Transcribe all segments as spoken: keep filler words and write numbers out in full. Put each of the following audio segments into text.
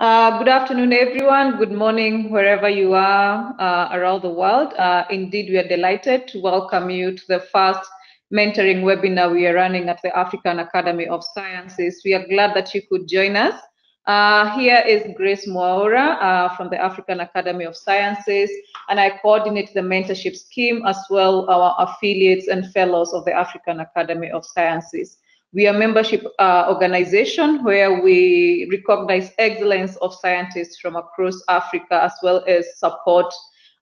Uh, good afternoon, everyone. Good morning, wherever you are uh, around the world. Uh, indeed, we are delighted to welcome you to the first mentoring webinar we are running at the African Academy of Sciences. We are glad that you could join us. Uh, here is Grace Mwaura uh, from the African Academy of Sciences, and I coordinate the mentorship scheme as well our affiliates and fellows of the African Academy of Sciences. We are a membership uh, organization where we recognize excellence of scientists from across Africa, as well as support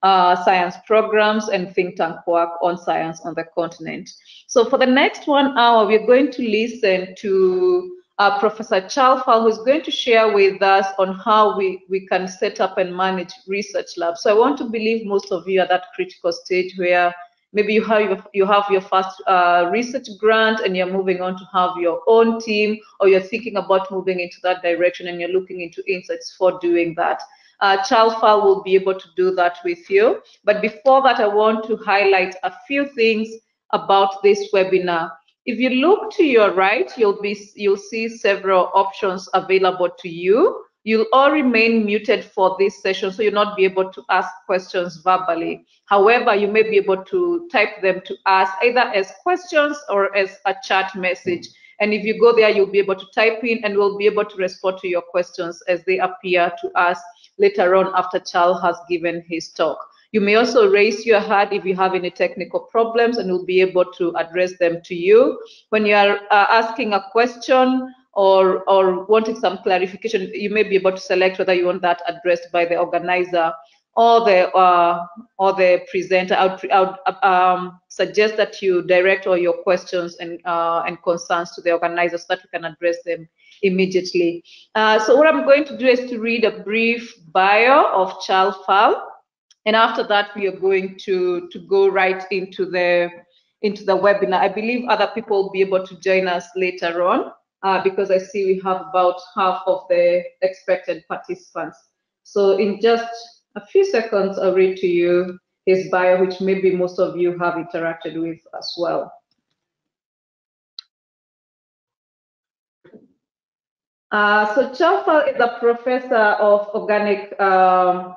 uh, science programs and think tank work on science on the continent. So for the next one hour, we're going to listen to uh, Professor Charl Faul, who's going to share with us on how we, we can set up and manage research labs. So I want to believe most of you are at that critical stage where maybe you have, you have your first uh, research grant and you're moving on to have your own team, or you're thinking about moving into that direction and you're looking into insights for doing that. Uh, Charl Faul will be able to do that with you. But before that, I want to highlight a few things about this webinar. If you look to your right, you'll, be, you'll see several options available to you. You'll all remain muted for this session, so you'll not be able to ask questions verbally. However, you may be able to type them to us either as questions or as a chat message. And if you go there, you'll be able to type in and we'll be able to respond to your questions as they appear to us later on after Charl has given his talk. You may also raise your hand if you have any technical problems and we'll be able to address them to you. When you are uh, asking a question, Or, or wanting some clarification, you may be able to select whether you want that addressed by the organizer or the uh, or the presenter. I would, I would um, suggest that you direct all your questions and uh, and concerns to the organizer so that we can address them immediately. Uh, so what I'm going to do is to read a brief bio of Charl Faul, and after that we are going to to go right into the into the webinar. I believe other people will be able to join us later on. Uh, because I see we have about half of the expected participants. So in just a few seconds, I'll read to you his bio, which maybe most of you have interacted with as well. Uh, so Charl Faul is a professor of organic um,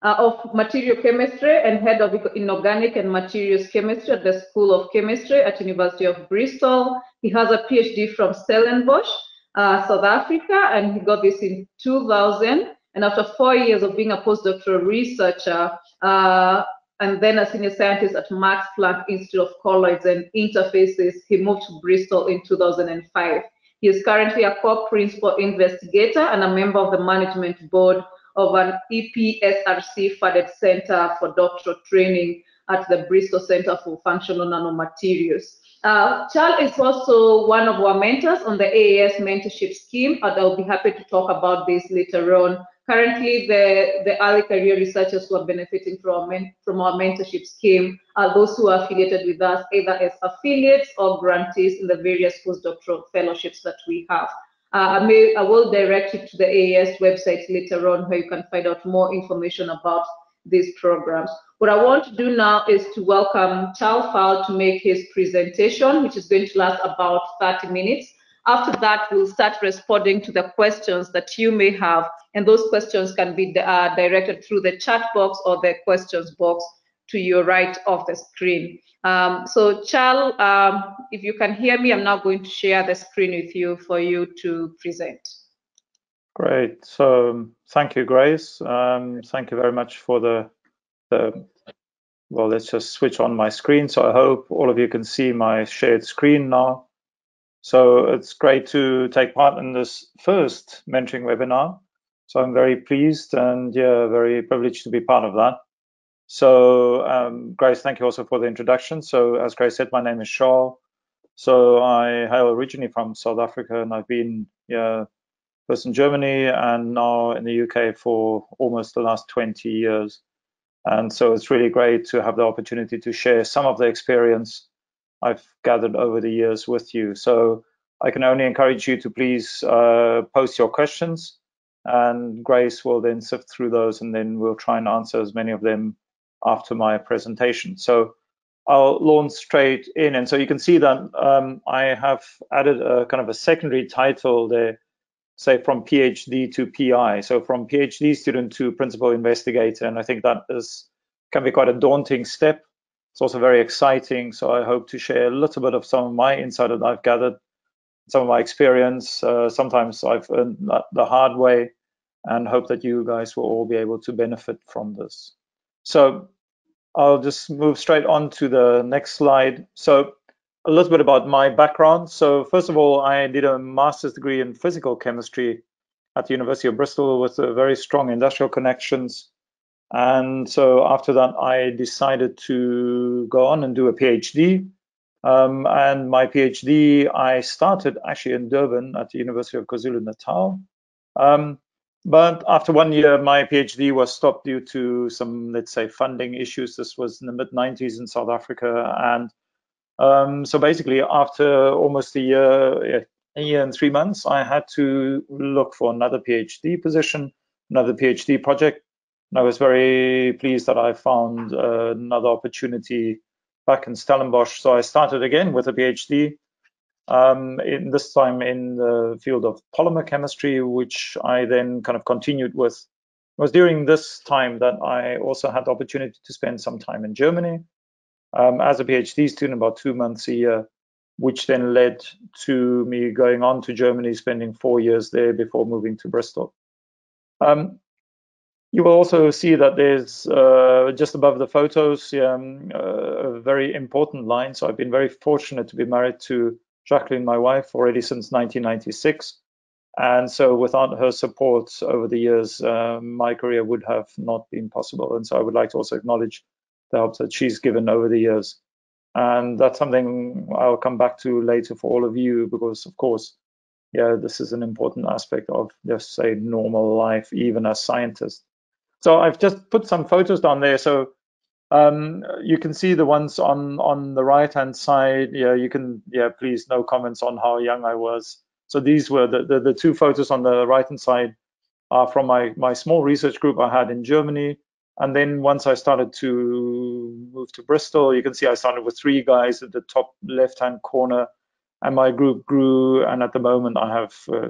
uh, of material chemistry and head of inorganic and materials chemistry at the School of Chemistry at University of Bristol. He has a PhD from Stellenbosch, uh, South Africa, and he got this in two thousand. And after four years of being a postdoctoral researcher, uh, and then a senior scientist at Max Planck Institute of Colloids and Interfaces, he moved to Bristol in two thousand five. He is currently a co-principal investigator and a member of the management board of an E P S R C-funded center for doctoral training at the Bristol Center for Functional Nanomaterials. Uh, Charl is also one of our mentors on the A A S Mentorship Scheme, and I'll be happy to talk about this later on. Currently, the, the early career researchers who are benefiting from, from our mentorship scheme are those who are affiliated with us, either as affiliates or grantees in the various postdoctoral fellowships that we have. Uh, I, may, I will direct you to the A A S website later on where you can find out more information about these programs. What I want to do now is to welcome Charl Faul to make his presentation, which is going to last about thirty minutes. After that, we'll start responding to the questions that you may have, and those questions can be uh, directed through the chat box or the questions box to your right of the screen. Um, so Charl, um, if you can hear me, I'm now going to share the screen with you for you to present. Great. So thank you, Grace. Um, thank you very much for the, the, well, let's just switch on my screen. So I hope all of you can see my shared screen now. So it's great to take part in this first mentoring webinar. So I'm very pleased and yeah, very privileged to be part of that. So um, Grace, thank you also for the introduction. So as Grace said, my name is Shaw. So I hail originally from South Africa, and I've been, yeah, first in Germany and now in the U K for almost the last twenty years. And so it's really great to have the opportunity to share some of the experience I've gathered over the years with you. So I can only encourage you to please uh, post your questions, and Grace will then sift through those, and then we'll try and answer as many of them after my presentation. So I'll launch straight in. And so you can see that um, I have added a kind of a secondary title there say, from PhD to P I, so from PhD student to principal investigator. And I think that is can be quite a daunting step. It's also very exciting. So I hope to share a little bit of some of my insight that I've gathered, some of my experience. Uh, sometimes I've earned that the hard way, and hope that you guys will all be able to benefit from this. So I'll just move straight on to the next slide. So a little bit about my background. So first of all, I did a master's degree in physical chemistry at the University of Bristol with a very strong industrial connections. And so after that, I decided to go on and do a PhD. Um, and my PhD, I started actually in Durban at the University of KwaZulu-Natal. Um, but after one year, my PhD was stopped due to some, let's say, funding issues. This was in the mid nineties in South Africa. And um, so basically, after almost a year, a year and three months, I had to look for another PhD position, another PhD project. And I was very pleased that I found uh, another opportunity back in Stellenbosch. So I started again with a PhD, um, in, this time in the field of polymer chemistry, which I then kind of continued with. It was during this time that I also had the opportunity to spend some time in Germany um, as a PhD student, about two months a year, which then led to me going on to Germany, spending four years there before moving to Bristol. Um, You will also see that there's uh, just above the photos um, uh, a very important line. So I've been very fortunate to be married to Jacqueline, my wife, already since nineteen ninety-six. And so without her support over the years, uh, my career would have not been possible. And so I would like to also acknowledge the help that she's given over the years. And that's something I'll come back to later for all of you, because, of course, yeah, this is an important aspect of just, say, normal life, even as scientists. So I've just put some photos down there. So um, you can see the ones on, on the right-hand side. Yeah, you can, yeah, please, no comments on how young I was. So these were the, the, the two photos on the right-hand side are from my, my small research group I had in Germany. And then once I started to move to Bristol, you can see I started with three guys at the top left-hand corner. And my group grew, and at the moment I have, uh,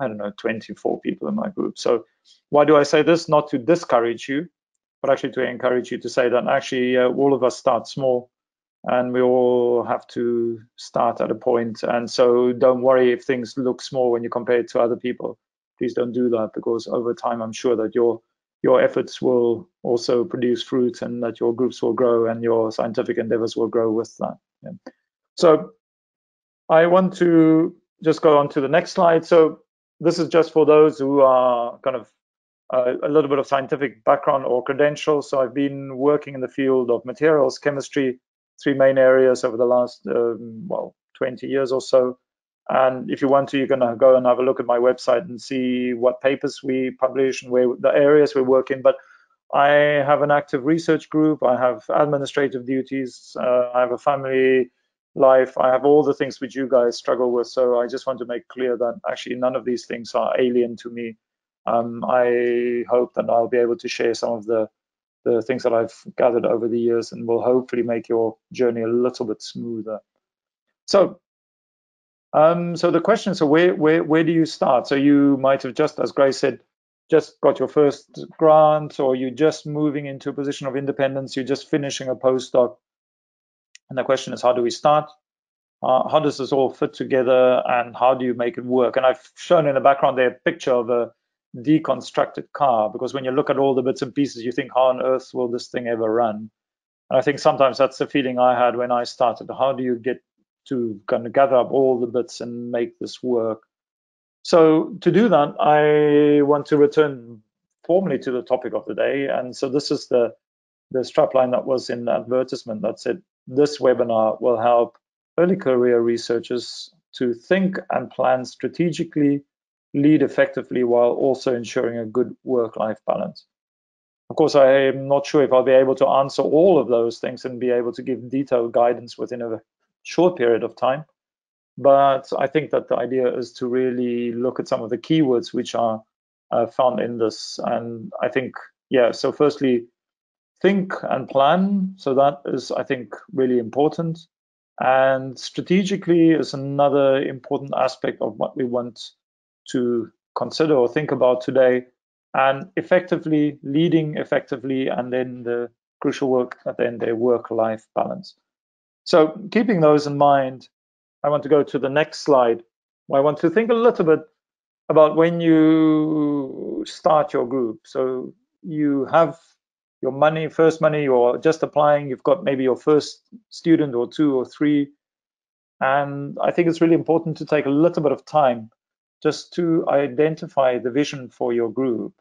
I don't know, twenty-four people in my group. So why do I say this? Not to discourage you, but actually to encourage you to say that actually uh, all of us start small, and we all have to start at a point. And so don't worry if things look small when you compare it to other people. Please don't do that, because over time I'm sure that your your efforts will also produce fruit, and that your groups will grow, and your scientific endeavors will grow with that. Yeah. So I want to just go on to the next slide. So this is just for those who are kind of uh, a little bit of scientific background or credentials. So I've been working in the field of materials chemistry, three main areas over the last, um, well, twenty years or so. And if you want to, you can go and have a look at my website and see what papers we publish and where the areas we work in. But I have an active research group. I have administrative duties. Uh, I have a family life. I have all the things which you guys struggle with. So I just want to make clear that actually none of these things are alien to me. Um, I hope that I'll be able to share some of the, the things that I've gathered over the years, and will hopefully make your journey a little bit smoother. So um, so the question, so where, where, where do you start? So you might have just, as Grace said, just got your first grant, or you're just moving into a position of independence, you're just finishing a postdoc. And the question is, how do we start? Uh, how does this all fit together, and how do you make it work? And I've shown in the background there a picture of a deconstructed car, because when you look at all the bits and pieces, you think, how on earth will this thing ever run? And I think sometimes that's the feeling I had when I started. How do you get to kind of gather up all the bits and make this work? So to do that, I want to return formally to the topic of the day. And so this is the, the strapline that was in the advertisement that said, this webinar will help early career researchers to think and plan strategically, lead effectively, while also ensuring a good work-life balance. Of course, I am not sure if I'll be able to answer all of those things and be able to give detailed guidance within a short period of time. But I think that the idea is to really look at some of the keywords which are uh, found in this. And I think, yeah, so firstly, think and plan. So that is, I think, really important. And strategically is another important aspect of what we want to consider or think about today, and effectively leading effectively, and then the crucial work, and then their work-life balance. So keeping those in mind, I want to go to the next slide. I want to think a little bit about when you start your group. So you have your money, first money, you're just applying, you've got maybe your first student or two or three. And I think it's really important to take a little bit of time just to identify the vision for your group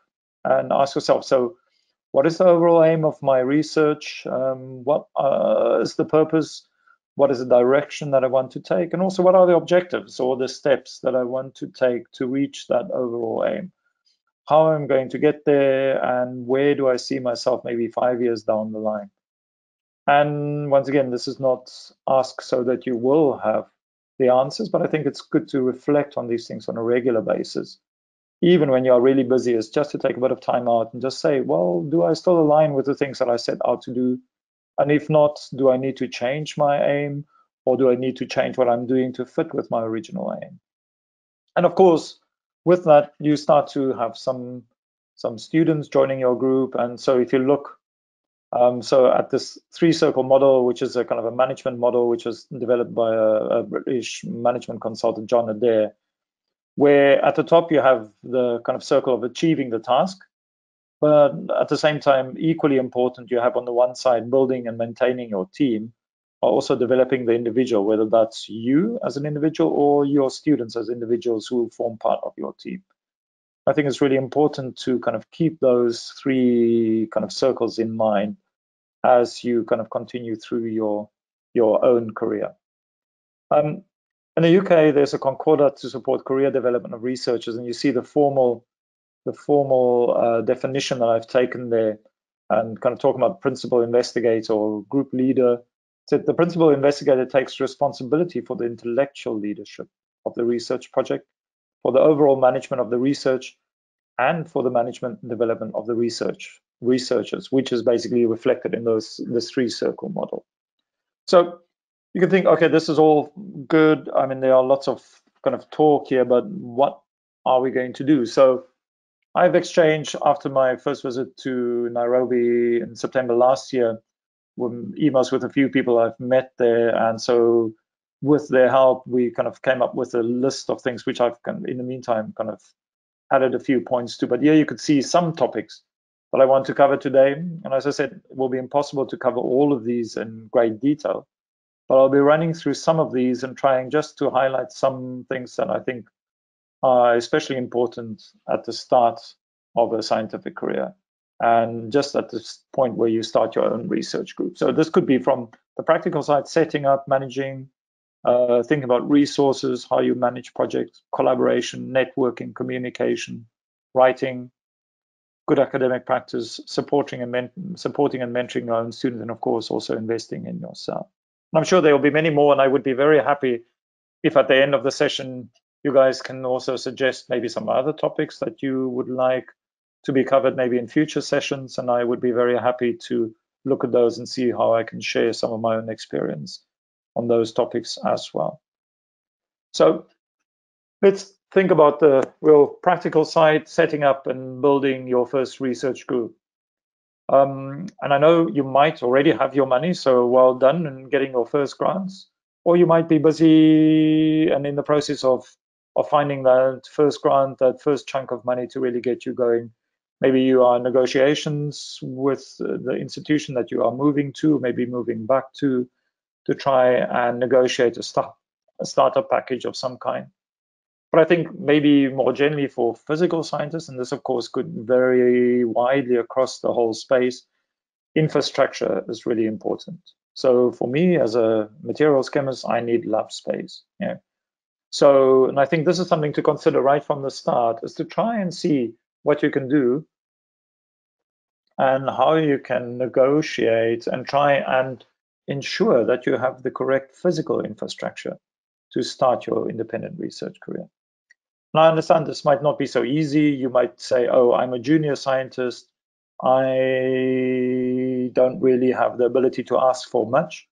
and ask yourself, so what is the overall aim of my research? Um, what uh, is the purpose? What is the direction that I want to take? And also, what are the objectives or the steps that I want to take to reach that overall aim? How I'm going to get there, and where do I see myself maybe five years down the line? And once again, this is not asked so that you will have the answers, but I think it's good to reflect on these things on a regular basis. Even when you are really busy, it's just to take a bit of time out and just say, well, do I still align with the things that I set out to do? And if not, do I need to change my aim, or do I need to change what I'm doing to fit with my original aim? And of course, with that, you start to have some some students joining your group. And so if you look um, so at this three-circle model, which is a kind of a management model, which was developed by a, a British management consultant, John Adair, where at the top you have the kind of circle of achieving the task. But at the same time, equally important, you have on the one side building and maintaining your team, or also developing the individual, whether that's you as an individual or your students as individuals who form part of your team. I think it's really important to kind of keep those three kind of circles in mind as you kind of continue through your, your own career. Um, in the U K, there's a concordat to support career development of researchers, and you see the formal the formal uh, definition that I've taken there, and kind of talking about principal investigator or group leader. So the principal investigator takes responsibility for the intellectual leadership of the research project, for the overall management of the research, and for the management and development of the research researchers, which is basically reflected in those this three-circle model. So you can think, okay, this is all good. I mean, there are lots of kind of talk here, but what are we going to do? So I've exchanged, after my first visit to Nairobi in September last year, emails with a few people I've met there. And so with their help, we kind of came up with a list of things which I've, kind of, in the meantime, kind of added a few points to. But here you could see some topics that I want to cover today. And as I said, it will be impossible to cover all of these in great detail. But I'll be running through some of these and trying just to highlight some things that I think are especially important at the start of a scientific career, and just at this point where you start your own research group. So this could be from the practical side, setting up, managing, uh, thinking about resources, how you manage projects, collaboration, networking, communication, writing, good academic practice, supporting and, men supporting and mentoring your own students, and of course also investing in yourself. And I'm sure there will be many more, and I would be very happy if at the end of the session you guys can also suggest maybe some other topics that you would like to be covered maybe in future sessions, and I would be very happy to look at those and see how I can share some of my own experience on those topics as well. So let's think about the real practical side, setting up and building your first research group. Um, and I know you might already have your money, so well done in getting your first grants, or you might be busy and in the process of of finding that first grant, that first chunk of money to really get you going. Maybe you are in negotiations with the institution that you are moving to, maybe moving back to, to try and negotiate a, start, a startup package of some kind. But I think maybe more generally for physical scientists, and this of course could vary widely across the whole space, infrastructure is really important. So for me as a materials chemist, I need lab space. Yeah. So, and I think this is something to consider right from the start, is to try and see what you can do and how you can negotiate and try and ensure that you have the correct physical infrastructure to start your independent research career. Now, I understand this might not be so easy. You might say, oh, I'm a junior scientist. I don't really have the ability to ask for much.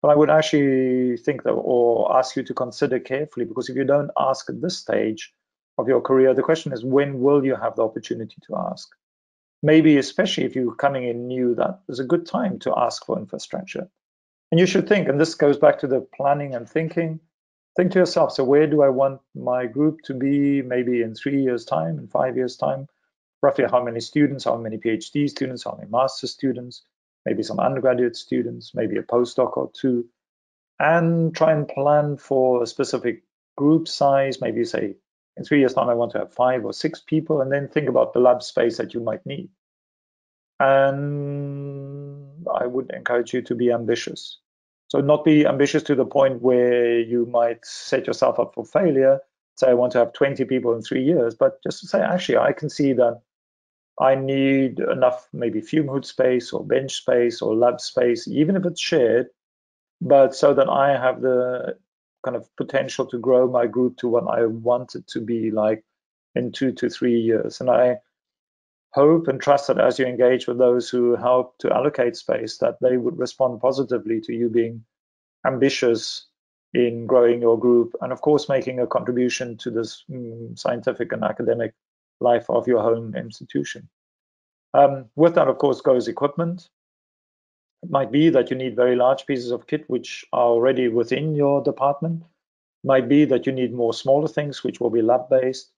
But I would actually think that, or ask you to consider carefully, because if you don't ask at this stage, of your career. The question is, when will you have the opportunity to ask? Maybe especially if you're coming in new, that is a good time to ask for infrastructure. And you should think, and this goes back to the planning and thinking, think to yourself, so where do I want my group to be maybe in three years' time, in five years' time? Roughly how many students, how many PhD students, how many master's students, maybe some undergraduate students, maybe a postdoc or two, and try and plan for a specific group size. Maybe you say, in three years' time, I want to have five or six people, and then think about the lab space that you might need. And I would encourage you to be ambitious. So not be ambitious to the point where you might set yourself up for failure. Say, I want to have twenty people in three years, but just to say, actually, I can see that I need enough, maybe fume hood space or bench space or lab space, even if it's shared, but so that I have the kind of potential to grow my group to what I want it to be like in two to three years. And I hope and trust that as you engage with those who help to allocate space, that they would respond positively to you being ambitious in growing your group and, of course, making a contribution to this um, scientific and academic life of your home institution. Um, with that, of course, goes equipment. It might be that you need very large pieces of kit which are already within your department. It might be that you need more smaller things which will be lab-based.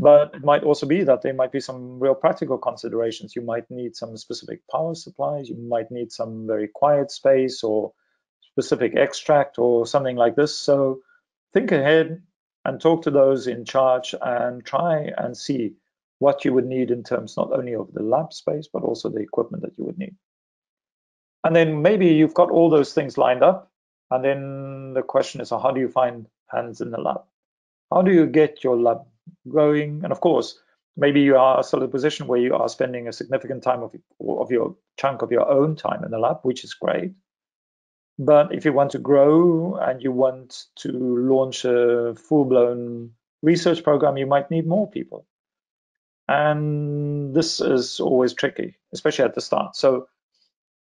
But it might also be that there might be some real practical considerations. You might need some specific power supplies. You might need some very quiet space or specific extract or something like this. So think ahead and talk to those in charge and try and see what you would need in terms not only of the lab space, but also the equipment that you would need. And then maybe you've got all those things lined up. And then the question is, how do you find hands in the lab? How do you get your lab growing? And of course, maybe you are still in a position where you are spending a significant time of, of your chunk of your own time in the lab, which is great. But if you want to grow and you want to launch a full-blown research program, you might need more people. And this is always tricky, especially at the start. So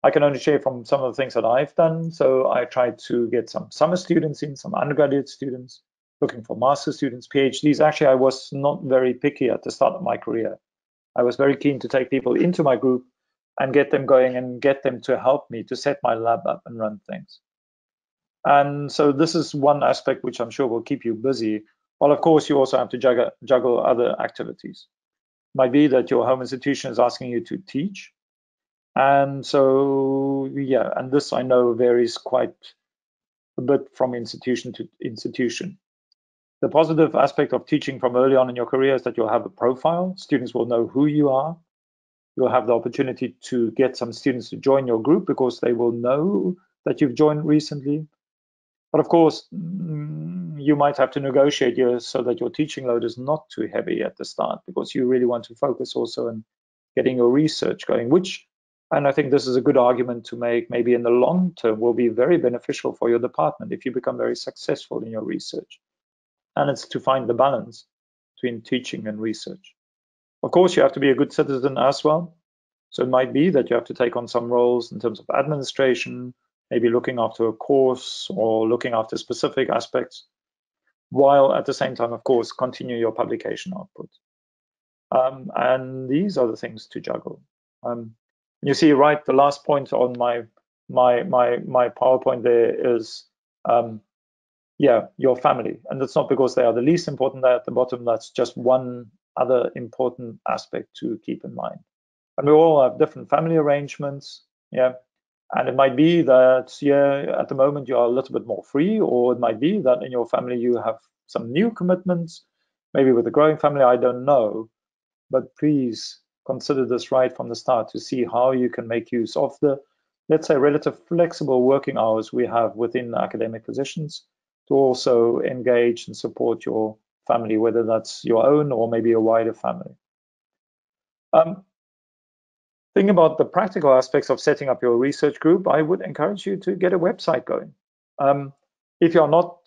I can only share from some of the things that I've done. So I tried to get some summer students in, some undergraduate students, looking for master's students, PhDs. Actually, I was not very picky at the start of my career. I was very keen to take people into my group and get them going and get them to help me to set my lab up and run things. And so this is one aspect which I'm sure will keep you busy. Well, of course, you also have to juggle, juggle other activities. Might be that your home institution is asking you to teach. And so, yeah, and this I know varies quite a bit from institution to institution. The positive aspect of teaching from early on in your career is that you'll have a profile. Students will know who you are. You'll have the opportunity to get some students to join your group because they will know that you've joined recently. But of course, you might have to negotiate yours so that your teaching load is not too heavy at the start, because you really want to focus also on getting your research going, which, and I think this is a good argument to make, maybe in the long term will be very beneficial for your department if you become very successful in your research. And it's to find the balance between teaching and research. Of course, you have to be a good citizen as well. So it might be that you have to take on some roles in terms of administration, maybe looking after a course or looking after specific aspects, while at the same time, of course, continue your publication output. Um, and these are the things to juggle. Um, you see, right, the last point on my my my my PowerPoint there is, um, yeah, your family. And that's not because they are the least important there at the bottom. That's just one other important aspect to keep in mind. And we all have different family arrangements, yeah. And it might be that, yeah, at the moment you are a little bit more free, or it might be that in your family you have some new commitments, maybe with a growing family, I don't know. But please consider this right from the start to see how you can make use of the, let's say, relative flexible working hours we have within academic positions to also engage and support your family, whether that's your own or maybe a wider family. Um, think about the practical aspects of setting up your research group. I would encourage you to get a website going. Um, if you're not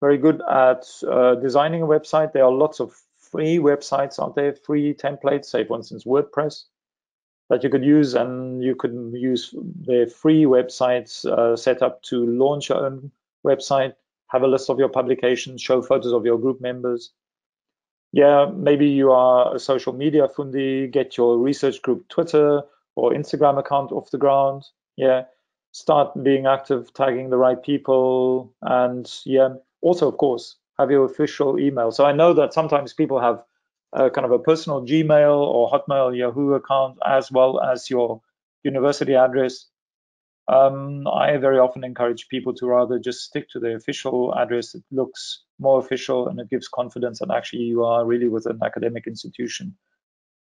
very good at uh, designing a website, there are lots of free websites out there, free templates, say for instance WordPress, that you could use, and you could use their free websites uh, set up to launch your own website. Have a list of your publications, show photos of your group members. yeah, maybe you are a social media fundi, get your research group Twitter or Instagram account off the ground. Yeah, start being active, tagging the right people. And yeah, also, of course, have your official email. So I know that sometimes people have a kind of a personal Gmail or Hotmail Yahoo account, as well as your university address. Um, I very often encourage people to rather just stick to the official address. It looks more official and it gives confidence that actually you are really with an academic institution.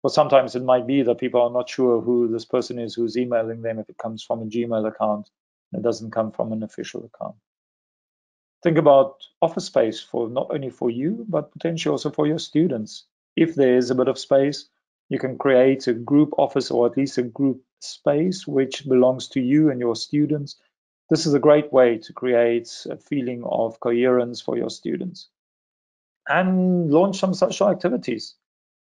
But sometimes it might be that people are not sure who this person is who's emailing them if it comes from a Gmail account and it doesn't come from an official account. Think about office space for not only for you, but potentially also for your students. If there is a bit of space, you can create a group office or at least a group space which belongs to you and your students. This is a great way to create a feeling of coherence for your students. And launch some social activities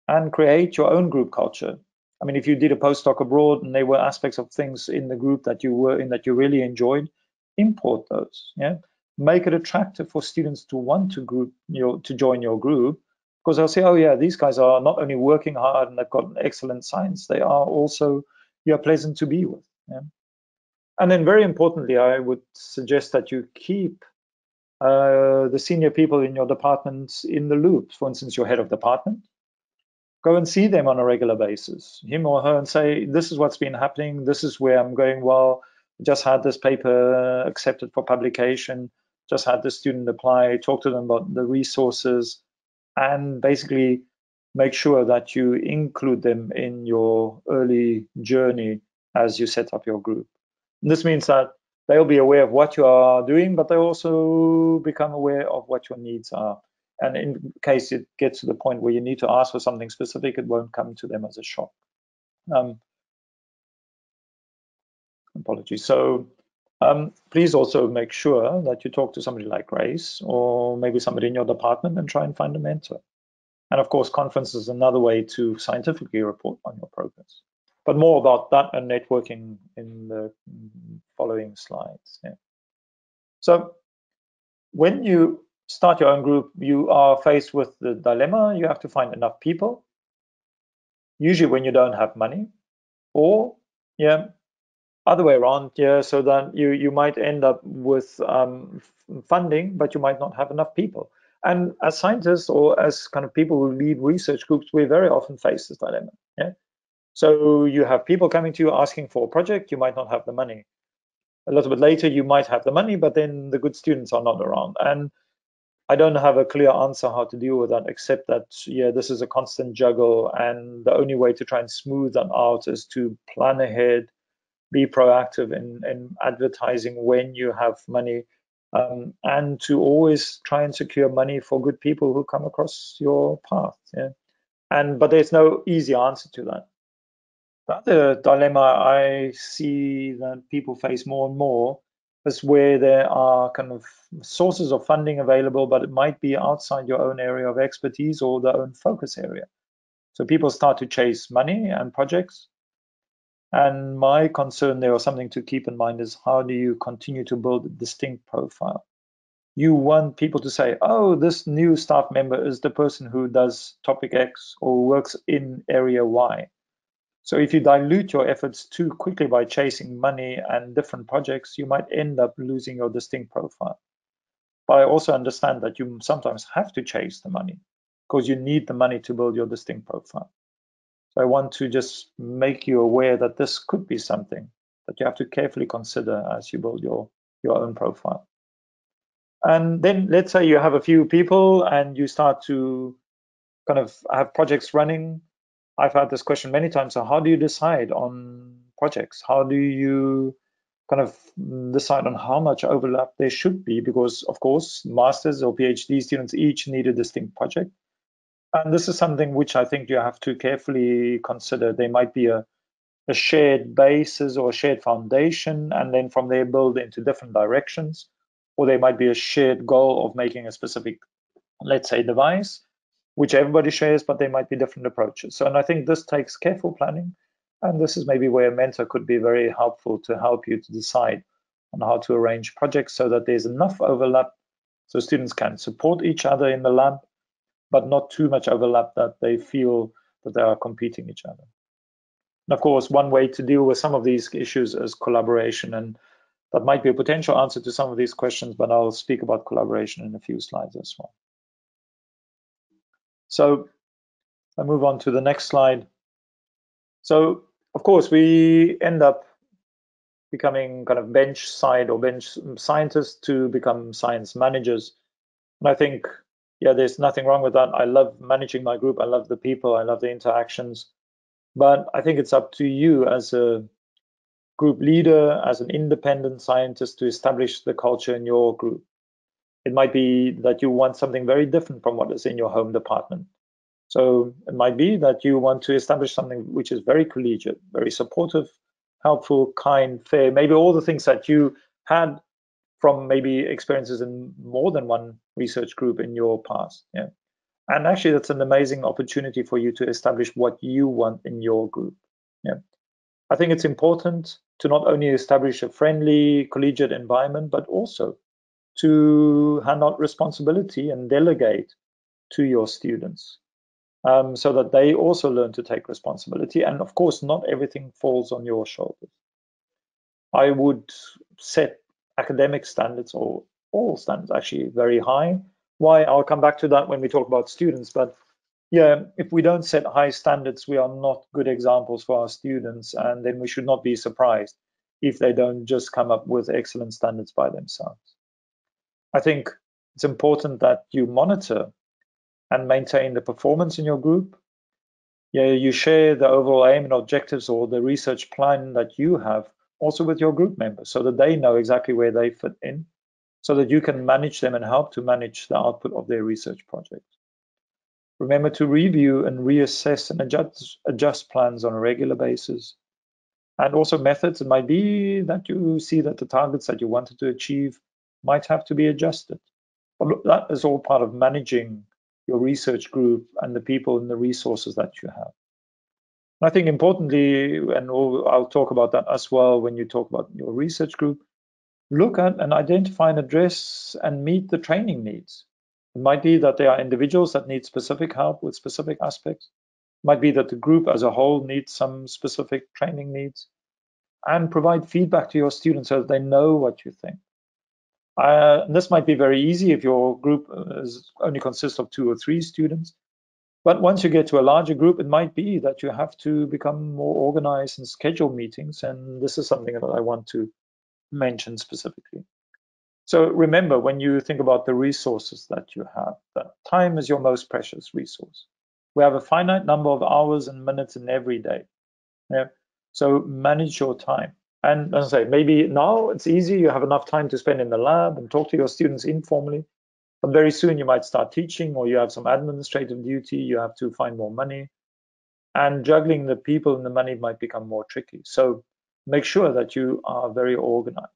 and create your own group culture. I mean, if you did a postdoc abroad and there were aspects of things in the group that you were in that you really enjoyed, import those. Yeah, make it attractive for students to want to group, you know, to join your group. Because they'll say, oh yeah, these guys are not only working hard and they've got excellent science, they are also yeah, pleasant to be with. Yeah? And then very importantly, I would suggest that you keep uh, the senior people in your departments in the loop. For instance, your head of department. Go and see them on a regular basis, him or her, and say, this is what's been happening. This is where I'm going. Well, just had this paper accepted for publication. Just had this student apply. Talk to them about the resources. And basically make sure that you include them in your early journey as you set up your group. And this means that they'll be aware of what you are doing, but they also become aware of what your needs are. And in case it gets to the point where you need to ask for something specific, it won't come to them as a shock. Um, apologies. So Um, please also make sure that you talk to somebody like Grace or maybe somebody in your department and try and find a mentor. And of course, conference is another way to scientifically report on your progress. But more about that and networking in the following slides. Yeah. So when you start your own group, you are faced with the dilemma. You have to find enough people, usually when you don't have money, or yeah, other way around, yeah, so then you, you might end up with um, funding, but you might not have enough people. And as scientists or as kind of people who lead research groups, we very often face this dilemma. Yeah? So you have people coming to you asking for a project, you might not have the money. A little bit later, you might have the money, but then the good students are not around. And I don't have a clear answer how to deal with that, except that, yeah, this is a constant juggle. And the only way to try and smooth that out is to plan ahead, be proactive in, in advertising when you have money, um, and to always try and secure money for good people who come across your path. Yeah? And but there's no easy answer to that. The other dilemma I see that people face more and more is where there are kind of sources of funding available, but it might be outside your own area of expertise or their own focus area. So people start to chase money and projects. And my concern there, or something to keep in mind, is how do you continue to build a distinct profile? You want people to say, oh, this new staff member is the person who does topic X or works in area Y. So if you dilute your efforts too quickly by chasing money and different projects, you might end up losing your distinct profile. But I also understand that you sometimes have to chase the money because you need the money to build your distinct profile. I want to just make you aware that this could be something that you have to carefully consider as you build your, your own profile. And then let's say you have a few people and you start to kind of have projects running. I've had this question many times. So how do you decide on projects? How do you kind of decide on how much overlap there should be? Because of course, masters or PhD students each need a distinct project. And this is something which I think you have to carefully consider. There might be a, a shared basis or a shared foundation, and then from there build into different directions. Or there might be a shared goal of making a specific, let's say, device, which everybody shares, but there might be different approaches. So, and I think this takes careful planning. And this is maybe where a mentor could be very helpful to help you to decide on how to arrange projects so that there's enough overlap so students can support each other in the lab, but not too much overlap that they feel that they are competing each other. And of course, one way to deal with some of these issues is collaboration, and that might be a potential answer to some of these questions, but I'll speak about collaboration in a few slides as well. So I move on to the next slide. So of course, we end up becoming kind of bench side or bench scientists to become science managers. And I think, yeah, there's nothing wrong with that. I love managing my group. I love the people. I love the interactions. But I think it's up to you as a group leader, as an independent scientist, to establish the culture in your group. It might be that you want something very different from what is in your home department. So it might be that you want to establish something which is very collegiate, very supportive, helpful, kind, fair, maybe all the things that you had from maybe experiences in more than one research group in your past. Yeah. And actually, that's an amazing opportunity for you to establish what you want in your group. Yeah. I think it's important to not only establish a friendly, collegiate environment, but also to hand out responsibility and delegate to your students, um, so that they also learn to take responsibility. And of course, not everything falls on your shoulders. I would set academic standards, or all standards actually, very high. Why? I'll come back to that when we talk about students. But yeah, if we don't set high standards, we are not good examples for our students, and then we should not be surprised if they don't just come up with excellent standards by themselves. I think it's important that you monitor and maintain the performance in your group. Yeah, you share the overall aim and objectives or the research plan that you have also with your group members, so that they know exactly where they fit in, so that you can manage them and help to manage the output of their research project. Remember to review and reassess and adjust, adjust plans on a regular basis. And also methods. It might be that you see that the targets that you wanted to achieve might have to be adjusted. But that is all part of managing your research group and the people and the resources that you have. And I think importantly, and I'll talk about that as well when you talk about your research group, look at and identify and address and meet the training needs. It might be that there are individuals that need specific help with specific aspects. It might be that the group as a whole needs some specific training needs. And provide feedback to your students so that they know what you think. Uh, and this might be very easy if your group is, only consists of two or three students. But once you get to a larger group, it might be that you have to become more organized and schedule meetings. And this is something that I want to mention specifically. So remember, when you think about the resources that you have, that time is your most precious resource. We have a finite number of hours and minutes in every day. Yeah? So manage your time. And as I say, maybe now it's easy. You have enough time to spend in the lab and talk to your students informally. But very soon you might start teaching, or you have some administrative duty. You have to find more money. And juggling the people and the money might become more tricky. So make sure that you are very organized.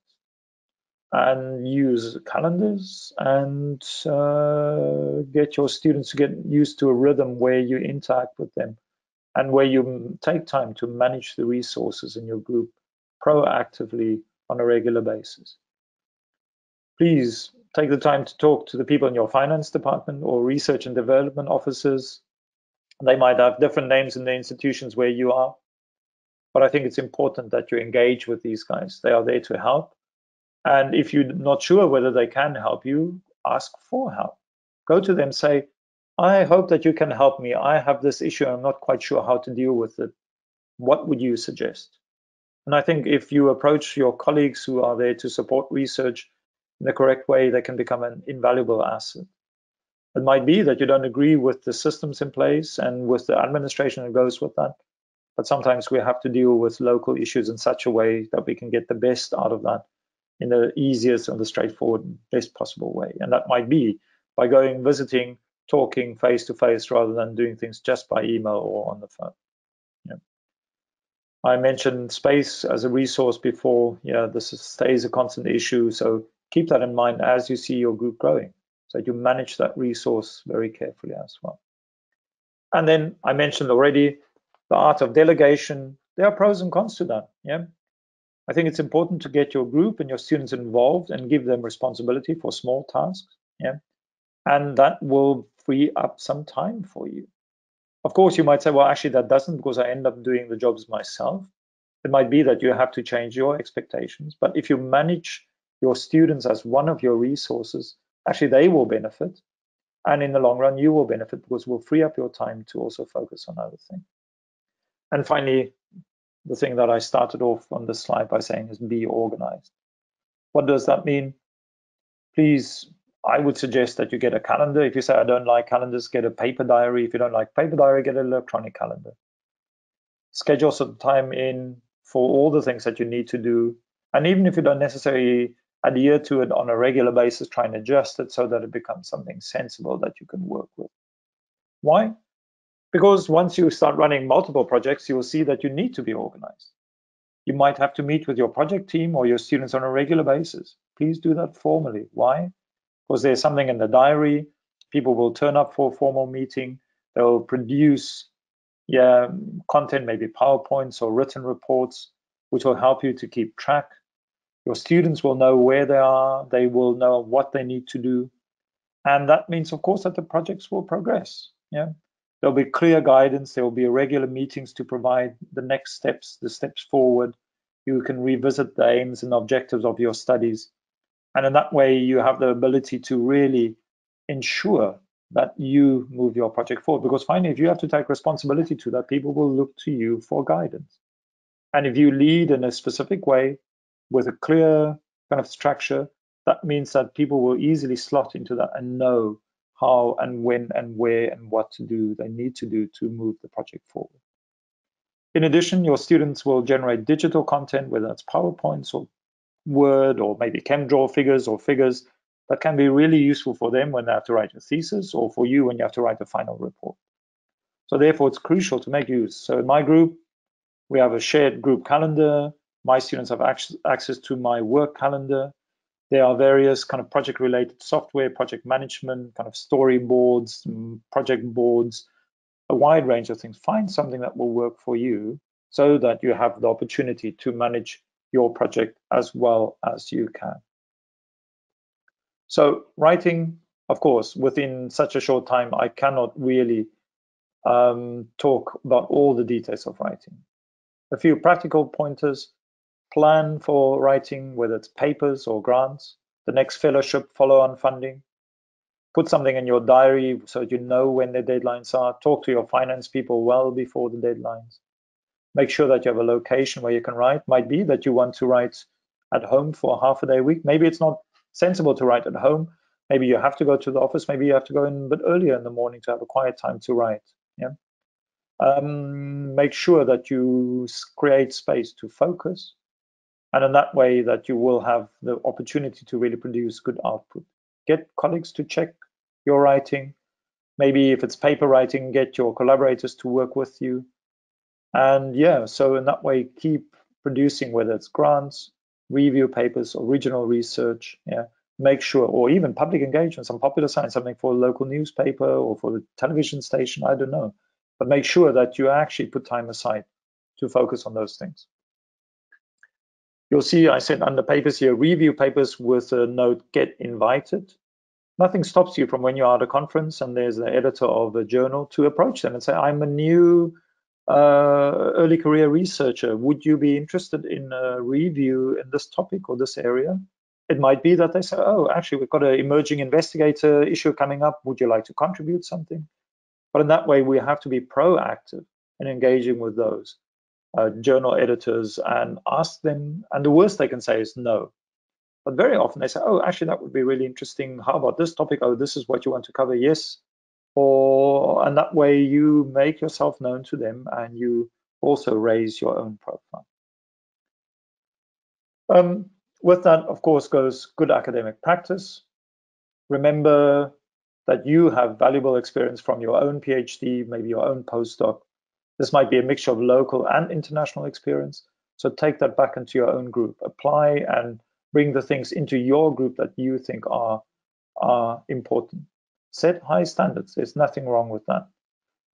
And use calendars and uh, get your students to get used to a rhythm where you interact with them and where you take time to manage the resources in your group proactively on a regular basis. Please take the time to talk to the people in your finance department or research and development offices. They might have different names in the institutions where you are, but I think it's important that you engage with these guys. They are there to help. And if you're not sure whether they can help you, ask for help. Go to them, say, I hope that you can help me. I have this issue. I'm not quite sure how to deal with it. What would you suggest? And I think if you approach your colleagues who are there to support research in the correct way, they can become an invaluable asset. It might be that you don't agree with the systems in place and with the administration that goes with that. But sometimes we have to deal with local issues in such a way that we can get the best out of that, in the easiest and the straightforward, best possible way. And that might be by going, visiting, talking face-to-face rather than doing things just by email or on the phone. Yeah. I mentioned space as a resource before. Yeah, this is, stays a constant issue. So keep that in mind as you see your group growing, so you manage that resource very carefully as well. And then I mentioned already the art of delegation. There are pros and cons to that. Yeah. I think it's important to get your group and your students involved and give them responsibility for small tasks. Yeah, and that will free up some time for you. Of course, you might say, well, actually, that doesn't, because I end up doing the jobs myself. It might be that you have to change your expectations. But if you manage your students as one of your resources, actually, they will benefit. And in the long run, you will benefit, because we'll free up your time to also focus on other things. And finally, the thing that I started off on this slide by saying is be organized. What does that mean? Please, I would suggest that you get a calendar. If you say, I don't like calendars, get a paper diary. If you don't like paper diary, get an electronic calendar. Schedule some time in for all the things that you need to do. And even if you don't necessarily adhere to it on a regular basis, try and adjust it so that it becomes something sensible that you can work with. Why? Because once you start running multiple projects, you will see that you need to be organized. You might have to meet with your project team or your students on a regular basis. Please do that formally. Why? Because there's something in the diary. People will turn up for a formal meeting. They'll produce yeah, content, maybe PowerPoints or written reports, which will help you to keep track. Your students will know where they are. They will know what they need to do. And that means, of course, that the projects will progress. Yeah, there'll be clear guidance. There will be regular meetings to provide the next steps, the steps forward. You can revisit the aims and objectives of your studies. And in that way, you have the ability to really ensure that you move your project forward. Because finally, if you have to take responsibility to that, people will look to you for guidance. And if you lead in a specific way, with a clear kind of structure, that means that people will easily slot into that and know how and when and where and what to do they need to do to move the project forward. In addition, your students will generate digital content, whether it's PowerPoints or Word or maybe ChemDraw figures or figures that can be really useful for them when they have to write a thesis or for you when you have to write a final report. So therefore, it's crucial to make use. So in my group, we have a shared group calendar. My students have access to my work calendar. There are various kind of project-related software, project management, kind of storyboards, project boards, a wide range of things. Find something that will work for you so that you have the opportunity to manage your project as well as you can. So writing, of course, within such a short time, I cannot really um, talk about all the details of writing. A few practical pointers. Plan for writing, whether it's papers or grants, the next fellowship, follow-on funding. Put something in your diary so you know when the deadlines are. Talk to your finance people well before the deadlines. Make sure that you have a location where you can write. Might be that you want to write at home for half a day a week. Maybe it's not sensible to write at home. Maybe you have to go to the office. Maybe you have to go in a bit earlier in the morning to have a quiet time to write. Yeah. Um, make sure that you create space to focus. And in that way that you will have the opportunity to really produce good output. Get colleagues to check your writing. Maybe if it's paper writing, get your collaborators to work with you. And yeah, so in that way, keep producing, whether it's grants, review papers, original research, yeah, make sure, or even public engagement, some popular science, something for a local newspaper or for the television station, I don't know. But make sure that you actually put time aside to focus on those things. You'll see, I said under papers here, review papers with a note, get invited. Nothing stops you from when you're at a conference and there's the editor of a journal to approach them and say, I'm a new uh, early career researcher. Would you be interested in a review in this topic or this area? It might be that they say, oh, actually, we've got an emerging investigator issue coming up. Would you like to contribute something? But in that way, we have to be proactive in engaging with those. Uh, journal editors and ask them, and the worst they can say is no. But very often they say, oh, actually, that would be really interesting. How about this topic? Oh, this is what you want to cover. Yes. Or, and that way you make yourself known to them and you also raise your own profile. Um, with that, of course, goes good academic practice. Remember that you have valuable experience from your own PhD, maybe your own postdoc. This might be a mixture of local and international experience. So take that back into your own group. Apply and bring the things into your group that you think are, are important. Set high standards. There's nothing wrong with that.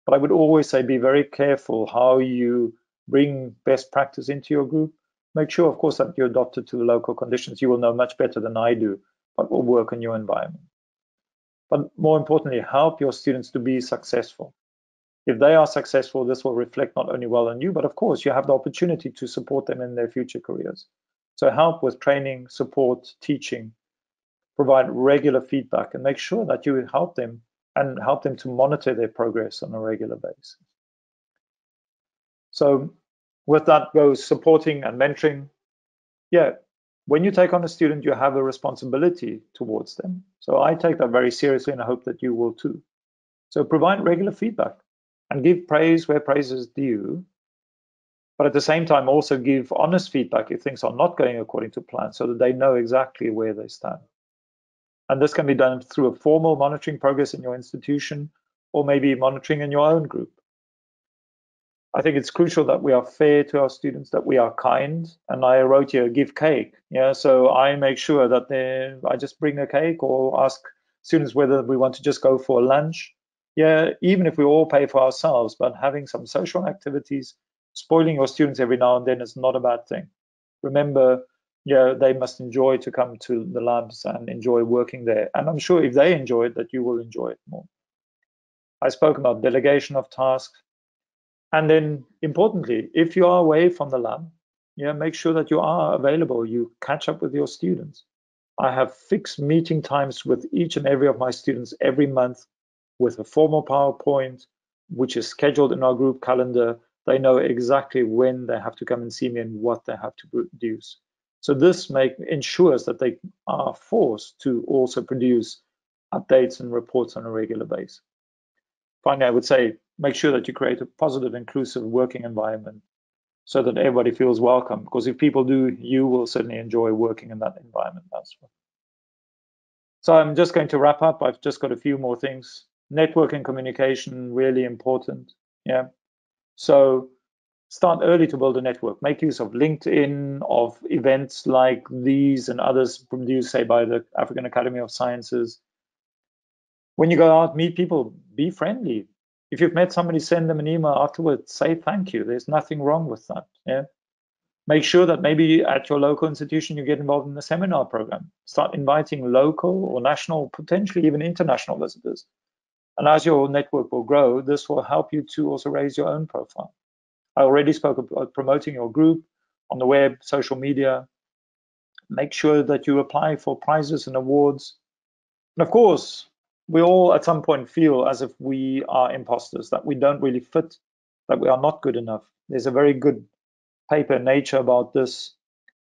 But I would always say be very careful how you bring best practice into your group. Make sure, of course, that you adopt it to the local conditions. You will know much better than I do what will work in your environment. but more importantly, help your students to be successful. If they are successful, this will reflect not only well on you, but of course you have the opportunity to support them in their future careers. So help with training, support, teaching, provide regular feedback, and make sure that you help them and help them to monitor their progress on a regular basis. So with that goes supporting and mentoring. Yeah, when you take on a student, you have a responsibility towards them. So I take that very seriously, and I hope that you will too. So provide regular feedback and give praise where praise is due. But at the same time, also give honest feedback if things are not going according to plan, so that they know exactly where they stand. And this can be done through a formal monitoring progress in your institution, or maybe monitoring in your own group. I think it's crucial that we are fair to our students, that we are kind. And I wrote here, give cake. Yeah, so I make sure that they, I just bring a cake or ask students whether we want to just go for lunch. Yeah, even if we all pay for ourselves, but having some social activities, spoiling your students every now and then is not a bad thing. Remember, yeah, they must enjoy to come to the labs and enjoy working there. And I'm sure if they enjoy it, that you will enjoy it more. I spoke about delegation of tasks. And then importantly, if you are away from the lab, yeah, make sure that you are available. You catch up with your students. I have fixed meeting times with each and every of my students every month with a formal PowerPoint, which is scheduled in our group calendar. They know exactly when they have to come and see me and what they have to produce. So this make, ensures that they are forced to also produce updates and reports on a regular basis. Finally, I would say, make sure that you create a positive, inclusive working environment so that everybody feels welcome. Because if people do, you will certainly enjoy working in that environment as well. So I'm just going to wrap up. I've just got a few more things. Networking, communication, really important. Yeah. So start early to build a network. Make use of LinkedIn, of events like these and others produced, say, by the African Academy of Sciences. When you go out, meet people, be friendly. If you've met somebody, send them an email afterwards, say thank you. There's nothing wrong with that. Yeah. Make sure that maybe at your local institution, you get involved in the seminar program. Start inviting local or national, potentially even international visitors. And as your network will grow, this will help you to also raise your own profile. I already spoke about promoting your group on the web, social media. Make sure that you apply for prizes and awards. And of course, we all at some point feel as if we are imposters, that we don't really fit, that we are not good enough. There's a very good paper in Nature about this.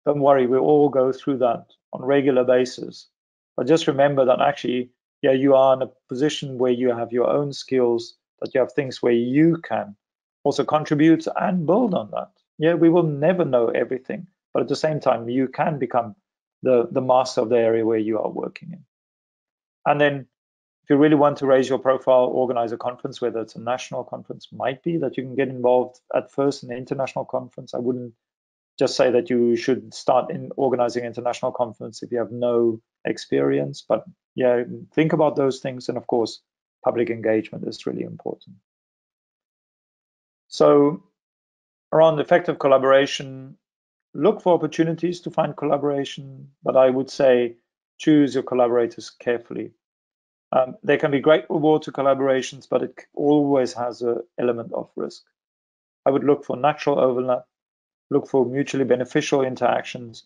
Don't worry, we all go through that on a regular basis. But just remember that actually, yeah, you are in a position where you have your own skills, that you have things where you can also contribute and build on that. Yeah, we will never know everything, but at the same time, you can become the, the master of the area where you are working in. And then if you really want to raise your profile, organize a conference, whether it's a national conference, might be that you can get involved at first in an international conference. I wouldn't just say that you should start in organizing an international conference if you have no experience, but yeah, think about those things. And of course, public engagement is really important. So around effective collaboration, look for opportunities to find collaboration, but I would say choose your collaborators carefully. Um, there can be great reward to collaborations, but it always has an element of risk. I would look for natural overlap, look for mutually beneficial interactions,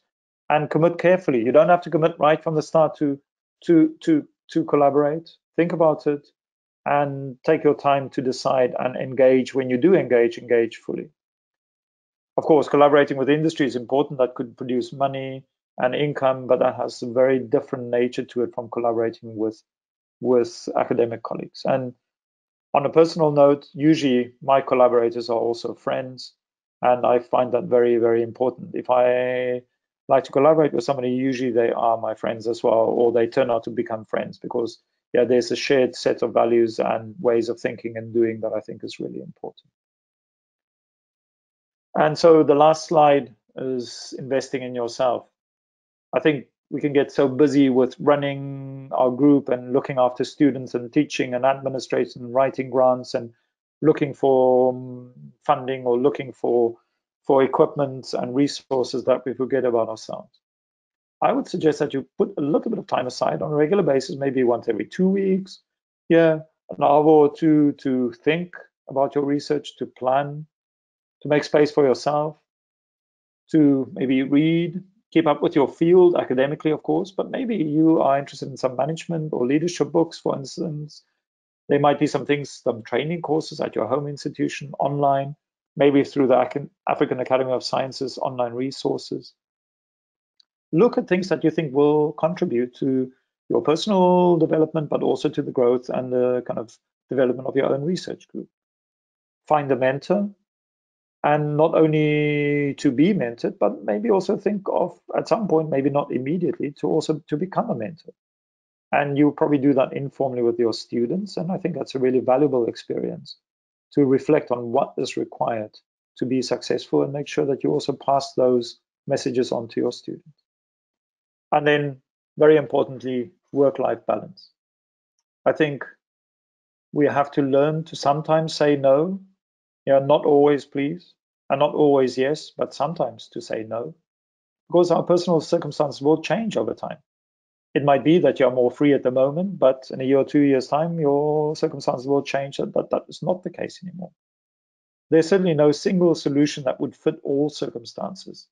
and commit carefully. You don't have to commit right from the start to, to, to, to collaborate. Think about it and take your time to decide and engage. When you do engage, engage fully. Of course, collaborating with industry is important. That could produce money and income, but that has a very different nature to it from collaborating with, with academic colleagues. And on a personal note, usually my collaborators are also friends, and I find that very, very important. If I like to collaborate with somebody, usually they are my friends as well, or they turn out to become friends, because yeah, there's a shared set of values and ways of thinking and doing that I think is really important. And so the last slide is investing in yourself. I think we can get so busy with running our group and looking after students and teaching and administration and writing grants and looking for funding or looking for, for equipment and resources that we forget about ourselves. I would suggest that you put a little bit of time aside on a regular basis, maybe once every two weeks, yeah, an hour or two to think about your research, to plan, to make space for yourself, to maybe read, keep up with your field academically, of course, but maybe you are interested in some management or leadership books, for instance. There might be some things, some training courses at your home institution, online, maybe through the African Academy of Sciences online resources. Look at things that you think will contribute to your personal development, but also to the growth and the kind of development of your own research group. Find a mentor, and not only to be mentored, but maybe also think of, at some point, maybe not immediately, to also to become a mentor. And you probably do that informally with your students. And I think that's a really valuable experience to reflect on what is required to be successful and make sure that you also pass those messages on to your students. And then, very importantly, work-life balance. I think we have to learn to sometimes say no, you know, not always please, and not always yes, but sometimes to say no, because our personal circumstances will change over time. It might be that you're more free at the moment, but in a year or two years' time, your circumstances will change, and that, that is not the case anymore. There's certainly no single solution that would fit all circumstances.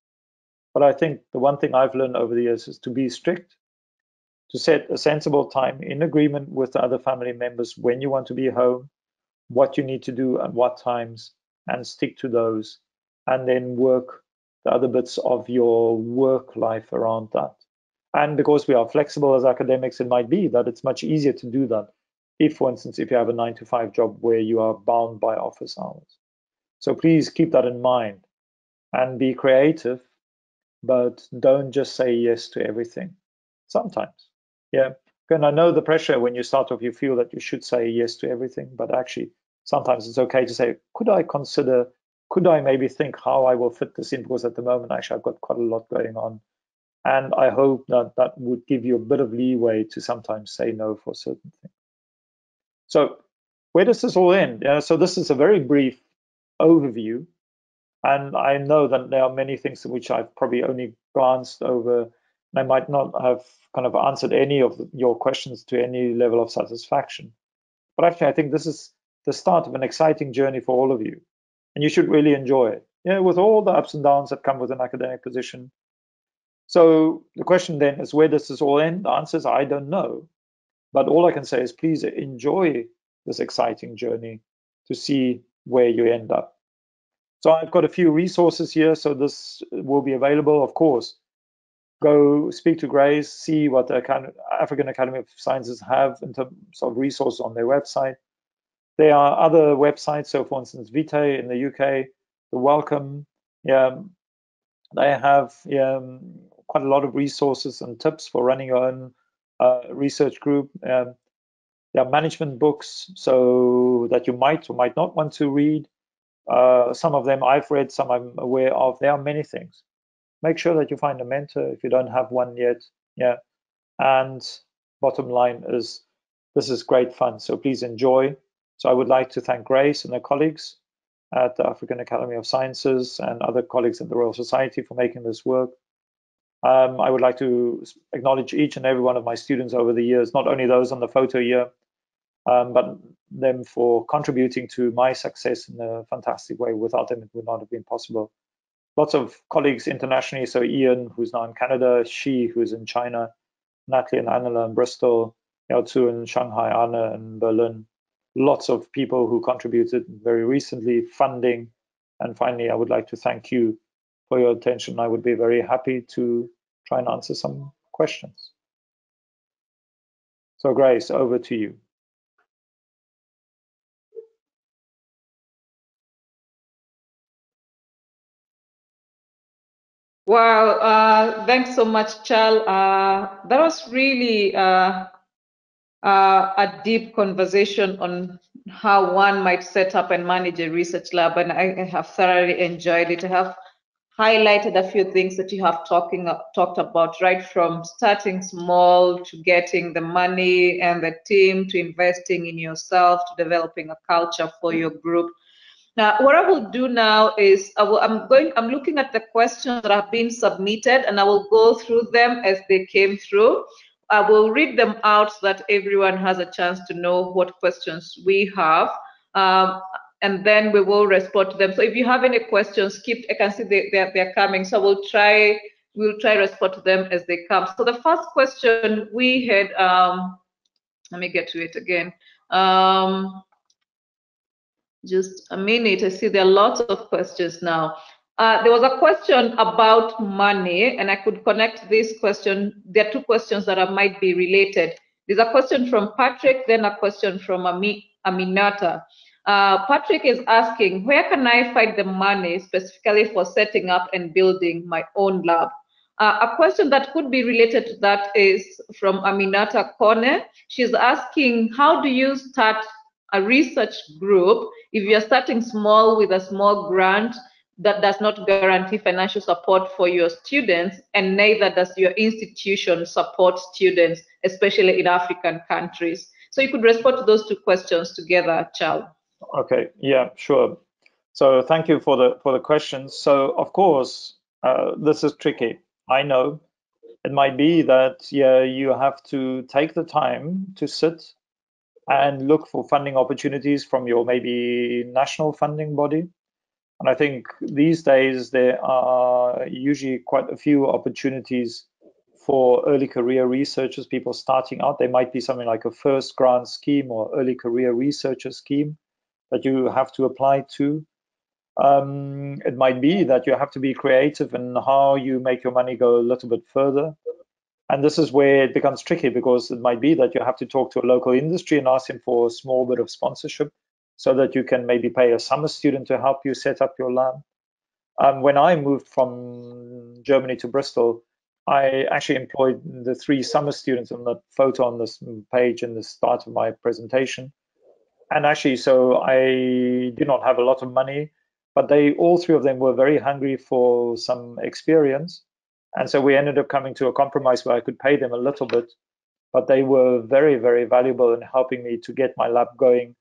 But I think the one thing I've learned over the years is to be strict, to set a sensible time in agreement with the other family members when you want to be home, what you need to do and what times, and stick to those, and then work the other bits of your work life around that. And because we are flexible as academics, it might be that it's much easier to do that if, for instance, if you have a nine to five job where you are bound by office hours. So please keep that in mind and be creative, but don't just say yes to everything. Sometimes, yeah. And I know the pressure when you start off, you feel that you should say yes to everything, but actually sometimes it's okay to say, could I consider, could I maybe think how I will fit this in? Because at the moment, actually, I've got quite a lot going on. And I hope that that would give you a bit of leeway to sometimes say no for certain things. So where does this all end? Uh, so this is a very brief overview. And I know that there are many things which I've probably only glanced over. And I might not have kind of answered any of your questions to any level of satisfaction. But actually, I think this is the start of an exciting journey for all of you. And you should really enjoy it, you know, with all the ups and downs that come with an academic position. So the question then is, where does this all end? The answer is, I don't know. But all I can say is, please enjoy this exciting journey to see where you end up. So I've got a few resources here. So this will be available, of course. Go speak to Grace, see what the African Academy of Sciences have in terms of resources on their website. There are other websites. So for instance, Vitae in the U K, the Welcome, yeah, they have um, quite a lot of resources and tips for running your own uh, research group. Um, there are management books so that you might or might not want to read. Uh, some of them I've read, some I'm aware of. There are many things. Make sure that you find a mentor if you don't have one yet. Yeah. And bottom line is, this is great fun. So please enjoy. So I would like to thank Grace and her colleagues at the African Academy of Sciences and other colleagues at the Royal Society for making this work. Um, I would like to acknowledge each and every one of my students over the years, not only those on the photo here, um, but them for contributing to my success in a fantastic way. Without them, it would not have been possible. Lots of colleagues internationally. So Ian, who's now in Canada, Shi, who's in China, Natalie and Anela in Bristol, Yao-Tzu in Shanghai, Anna in Berlin. Lots of people who contributed very recently, funding. And finally, I would like to thank you for your attention. I would be very happy to try and answer some questions. So Grace, over to you. Wow, uh, thanks so much, Charl. Uh, that was really uh, uh, a deep conversation on how one might set up and manage a research lab, and I have thoroughly enjoyed it. I have highlighted a few things that you have talking, uh, talked about, right from starting small to getting the money and the team to investing in yourself to developing a culture for your group. Now, what I will do now is I will, I'm going, I'm looking at the questions that have been submitted, and I will go through them as they came through. I will read them out so that everyone has a chance to know what questions we have, um, and then we will respond to them. So if you have any questions, keep, I can see they, they, they are coming, so we'll try, we'll try to respond to them as they come. So the first question we had, um, let me get to it again. Um, just a minute, I see there are lots of questions now. Uh, there was a question about money, and I could connect this question. There are two questions that are, might be related. There's a question from Patrick, then a question from Amin, Aminata. Uh, Patrick is asking, where can I find the money specifically for setting up and building my own lab? Uh, a question that could be related to that is from Aminata Kone. She's asking, how do you start a research group if you're starting small with a small grant that does not guarantee financial support for your students, and neither does your institution support students, especially in African countries? So you could respond to those two questions together, Charl. Okay, yeah, sure. So thank you for the for the questions. So of course, uh, this is tricky. I know it might be that yeah, you have to take the time to sit and look for funding opportunities from your maybe national funding body. And I think these days there are usually quite a few opportunities for early career researchers, people starting out. There might be something like a first grant scheme or early career researcher scheme that you have to apply to. Um, it might be that you have to be creative in how you make your money go a little bit further. And this is where it becomes tricky, because it might be that you have to talk to a local industry and ask them for a small bit of sponsorship, so that you can maybe pay a summer student to help you set up your lab. Um, when I moved from Germany to Bristol, I actually employed the three summer students on the photo on this page in the start of my presentation. And actually, so I did not have a lot of money, but they, all three of them, were very hungry for some experience. And so we ended up coming to a compromise where I could pay them a little bit, but they were very, very valuable in helping me to get my lab going.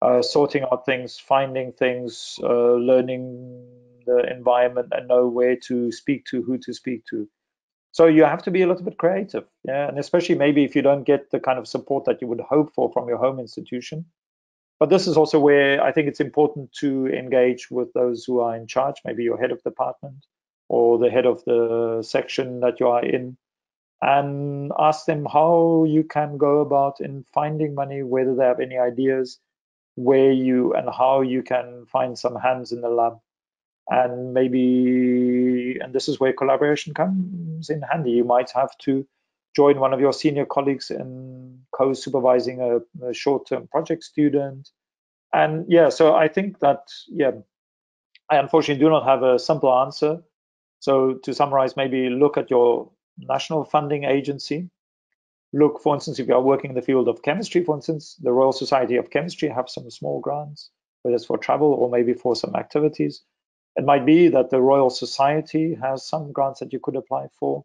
Uh, sorting out things, finding things, uh, learning the environment, and know where to speak to, who to speak to. So you have to be a little bit creative, yeah, and especially maybe if you don't get the kind of support that you would hope for from your home institution. But this is also where I think it's important to engage with those who are in charge, maybe your head of department or the head of the section that you are in, and ask them how you can go about in finding money, whether they have any ideas, where you and how you can find some hands in the lab. And maybe, and this is where collaboration comes in handy. You might have to join one of your senior colleagues in co-supervising a, a short-term project student. And yeah, so I think that, yeah, I unfortunately do not have a simple answer. So to summarize, maybe look at your national funding agency. Look, for instance, if you are working in the field of chemistry, for instance, the Royal Society of Chemistry have some small grants, whether it's for travel or maybe for some activities. It might be that the Royal Society has some grants that you could apply for.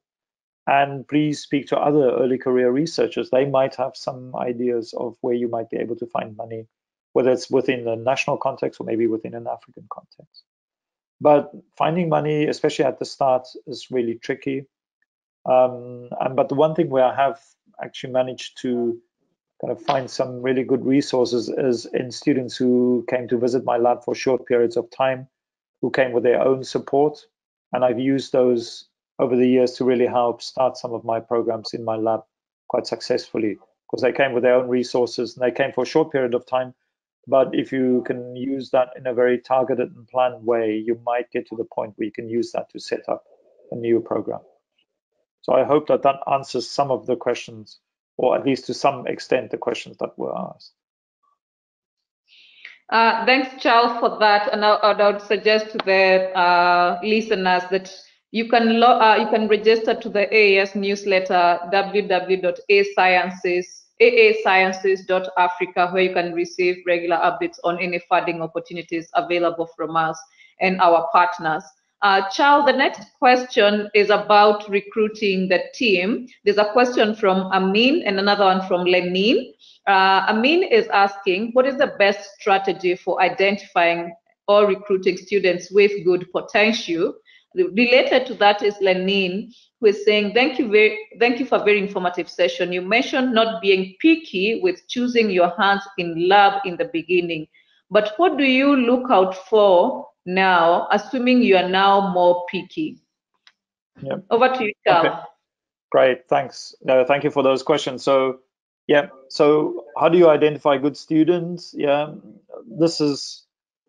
And please speak to other early career researchers. They might have some ideas of where you might be able to find money, whether it's within the national context or maybe within an African context. But finding money, especially at the start, is really tricky. Um, and but the one thing where I have actually managed to kind of find some really good resources is in students who came to visit my lab for short periods of time, who came with their own support, and I've used those over the years to really help start some of my programs in my lab quite successfully, because they came with their own resources and they came for a short period of time. But if you can use that in a very targeted and planned way, you might get to the point where you can use that to set up a new program. So I hope that that answers some of the questions, or at least to some extent, the questions that were asked. Uh, thanks, Charl, for that. And I, I would suggest to the uh, listeners that you can lo uh, you can register to the A A S newsletter, w w w dot a a sciences dot africa, where you can receive regular updates on any funding opportunities available from us and our partners. Uh, Charl, the next question is about recruiting the team. There's a question from Amin and another one from Lenin. Uh, Amin is asking, what is the best strategy for identifying or recruiting students with good potential. Related to that is Lenin, who is saying, thank you, very, thank you for a very informative session. You mentioned not being picky with choosing your hands in lab in the beginning, but what do you look out for now, assuming you are now more picky? Yep. Over to you, Charl. Okay. Great, thanks. No, thank you for those questions. So, yeah, so how do you identify good students? Yeah, this is,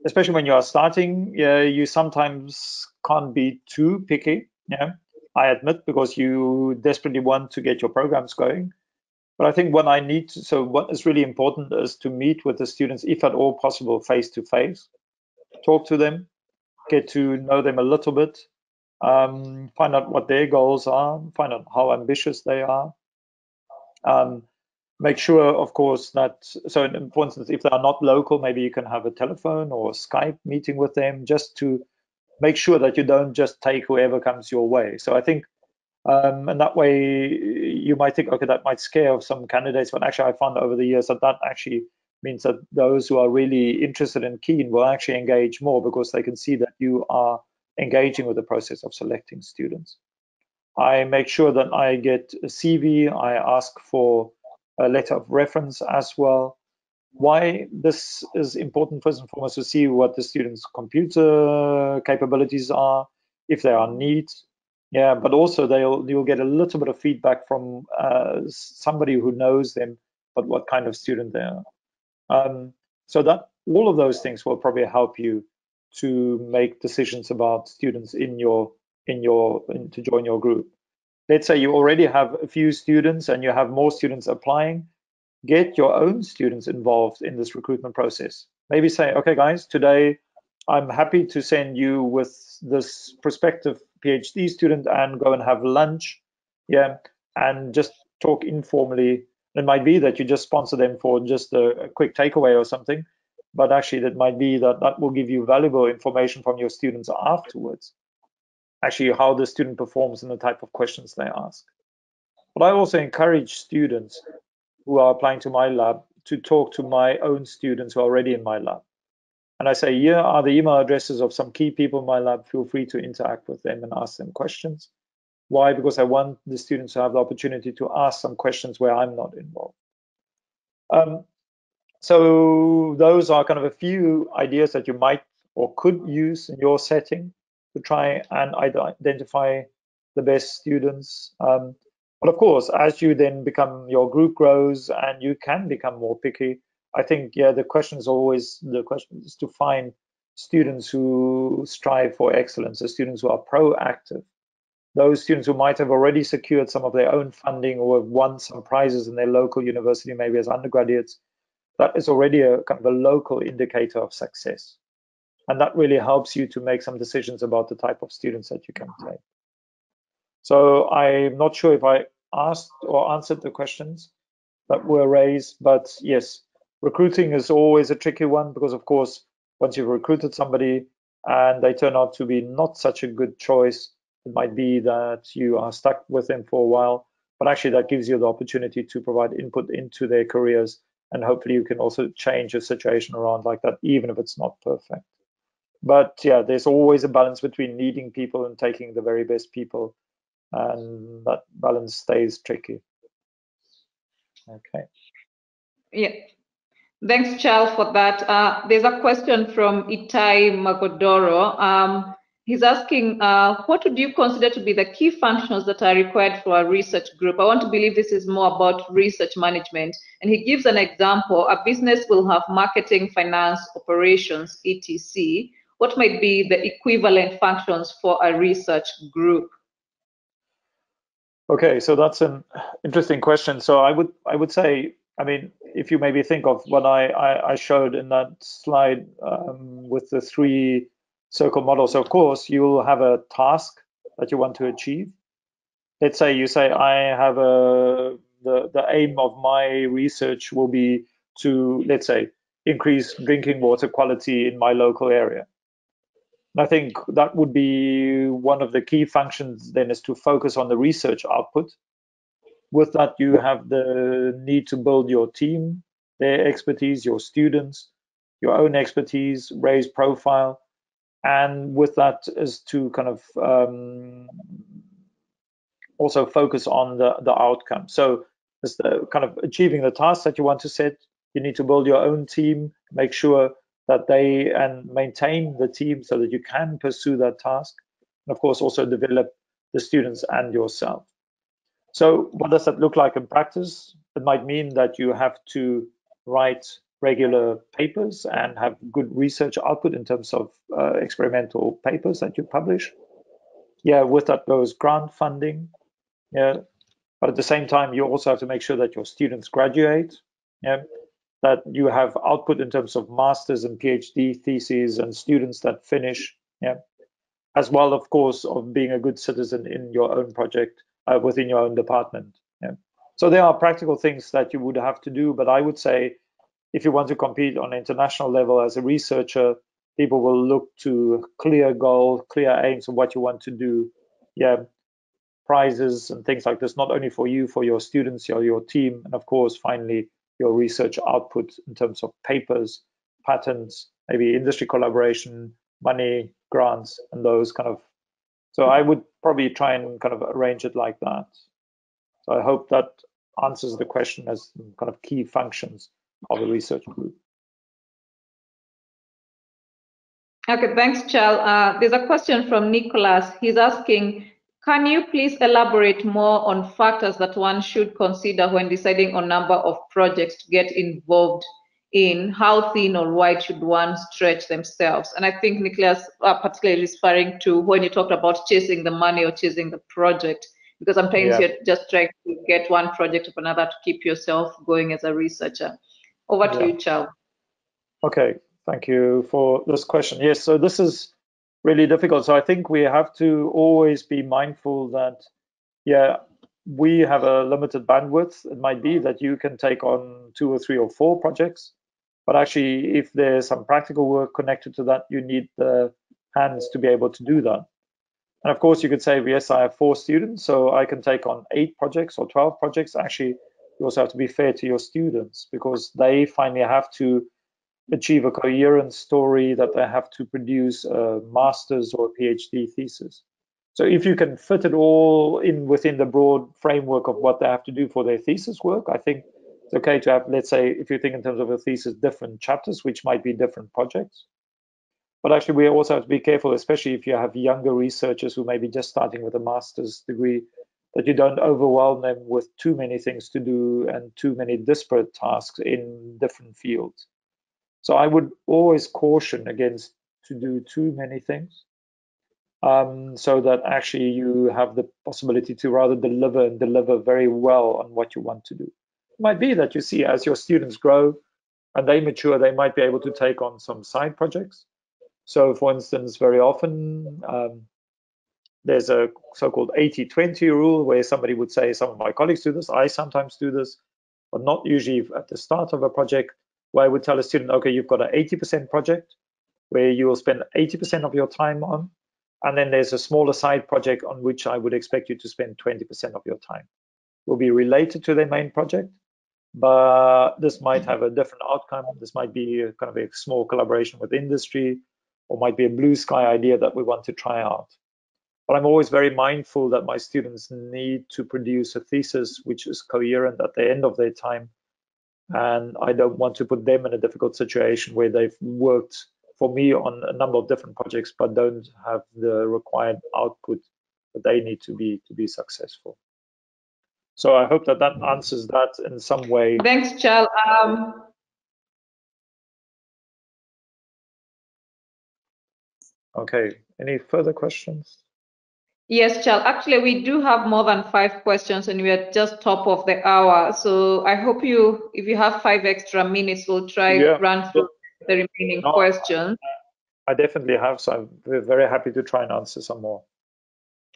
especially when you are starting, yeah, you sometimes can't be too picky, yeah, I admit, because you desperately want to get your programs going. But I think what I need to, so what is really important is to meet with the students, if at all possible, face to face, talk to them, get to know them a little bit, um, find out what their goals are, find out how ambitious they are. Um, make sure, of course, that, so for instance, if they are not local, maybe you can have a telephone or Skype meeting with them, just to make sure that you don't just take whoever comes your way. So I think, um, and that way you might think, okay, that might scare some candidates, but actually I found over the years that that actually means that those who are really interested and keen will actually engage more, because they can see that you are engaging with the process of selecting students. I make sure that I get a C V, I ask for a letter of reference as well. Why this is important, first and foremost, to see what the students' computer capabilities are, if there are needs, yeah, but also they'll you'll get a little bit of feedback from uh, somebody who knows them, but what kind of student they are. Um, so that all of those things will probably help you to make decisions about students in your in your in, to join your group. Let's say you already have a few students and you have more students applying. Get your own students involved in this recruitment process. Maybe say, okay, guys, today I'm happy to send you with this prospective PhD student and go and have lunch, yeah, and just talk informally. It might be that you just sponsor them for just a, a quick takeaway or something, but actually that might be that that will give you valuable information from your students afterwards, actually how the student performs and the type of questions they ask. But I also encourage students who are applying to my lab to talk to my own students who are already in my lab. And I say, here are the email addresses of some key people in my lab. Feel free to interact with them and ask them questions. Why? Because I want the students to have the opportunity to ask some questions where I'm not involved. Um, so those are kind of a few ideas that you might or could use in your setting to try and identify the best students. Um, But of course, as you then become, your group grows and you can become more picky, I think, yeah, the question is always, the question is to find students who strive for excellence, the students who are proactive, those students who might have already secured some of their own funding or have won some prizes in their local university, maybe as undergraduates. That is already a kind of a local indicator of success. And that really helps you to make some decisions about the type of students that you can take. So I'm not sure if I asked or answered the questions that were raised, but yes, recruiting is always a tricky one, because of course, once you've recruited somebody and they turn out to be not such a good choice, it might be that you are stuck with them for a while, but actually that gives you the opportunity to provide input into their careers, and hopefully you can also change your situation around like that, even if it's not perfect. But yeah, there's always a balance between needing people and taking the very best people, and that balance stays tricky. Okay. Yeah. Thanks, Charl, for that. Uh, there's a question from Itai Magodoro. Um, he's asking, uh, what would you consider to be the key functions that are required for a research group? I want to believe this is more about research management. And he gives an example. A business will have marketing, finance, operations, et cetera. What might be the equivalent functions for a research group? Okay, so that's an interesting question. So I would I would say, I mean, if you maybe think of what I, I, I showed in that slide um, with the three circle model. So of course, you'll have a task that you want to achieve. Let's say you say, I have a, the, the aim of my research will be to, let's say, increase drinking water quality in my local area. I think that would be one of the key functions then, is to focus on the research output. With that, you have the need to build your team, their expertise, your students. your own expertise, raise profile, and with that is to kind of um, also focus on the, the outcome. So as the kind of achieving the tasks that you want to set, you need to build your own team, make sure that they and maintain the team so that you can pursue that task. And of course, also develop the students and yourself. So what does that look like in practice? It might mean that you have to write regular papers and have good research output in terms of uh, experimental papers that you publish. Yeah, with that goes grant funding. Yeah, but at the same time, you also have to make sure that your students graduate. Yeah, that you have output in terms of masters and PhD theses and students that finish. Yeah, as well, of course, of being a good citizen in your own project uh, within your own department. Yeah. So there are practical things that you would have to do, but I would say if you want to compete on an international level as a researcher, people will look to clear goals, clear aims of what you want to do. Yeah, prizes and things like this, not only for you, for your students, your, your team, and of course, finally, your research output in terms of papers, patents, maybe industry collaboration, money, grants, and those kind of. So I would probably try and kind of arrange it like that. So I hope that answers the question as kind of key functions of the research group. Okay, thanks, Charl. Uh, there's a question from Nicholas. He's asking, can you please elaborate more on factors that one should consider when deciding on number of projects to get involved in? How thin or wide should one stretch themselves? And I think Nicholas uh, particularly referring to when you talked about chasing the money or chasing the project, because sometimes yeah. you're just trying to get one project or another to keep yourself going as a researcher. Over to yeah. you, Charl. Okay, thank you for this question. Yes, so this is really difficult. So I think we have to always be mindful that, yeah, we have a limited bandwidth. It might be that you can take on two or three or four projects, but actually if there's some practical work connected to that, you need the hands to be able to do that. And of course you could say, yes, I have four students, so I can take on eight projects or twelve projects. Actually, you also have to be fair to your students because they finally have to achieve a coherent story that they have to produce a master's or a PhD thesis. So if you can fit it all in within the broad framework of what they have to do for their thesis work, I think it's okay to have, let's say, if you think in terms of a thesis, different chapters, which might be different projects. But actually, we also have to be careful, especially if you have younger researchers who may be just starting with a master's degree, that you don't overwhelm them with too many things to do and too many disparate tasks in different fields. So I would always caution against to do too many things um, so that actually you have the possibility to rather deliver and deliver very well on what you want to do. It might be that you see as your students grow and they mature, they might be able to take on some side projects. So for instance, very often, um, there's a so-called eighty twenty rule where somebody would say, some of my colleagues do this, I sometimes do this, but not usually at the start of a project, where I would tell a student, okay, you've got an eighty percent project where you will spend eighty percent of your time on, and then there's a smaller side project on which I would expect you to spend twenty percent of your time. It will be related to their main project, but this might have a different outcome. This might be a kind of a small collaboration with industry, or might be a blue sky idea that we want to try out. But I'm always very mindful that my students need to produce a thesis which is coherent at the end of their time. And I don't want to put them in a difficult situation where they've worked for me on a number of different projects, but don't have the required output that they need to be to be successful. So I hope that that answers that in some way. Thanks, Charl. Um... Okay, any further questions? Yes, Charl. Actually, we do have more than five questions and we are just top of the hour. So I hope you, if you have five extra minutes, we'll try yeah. to run through the remaining no, questions. I, I definitely have, so I'm very happy to try and answer some more.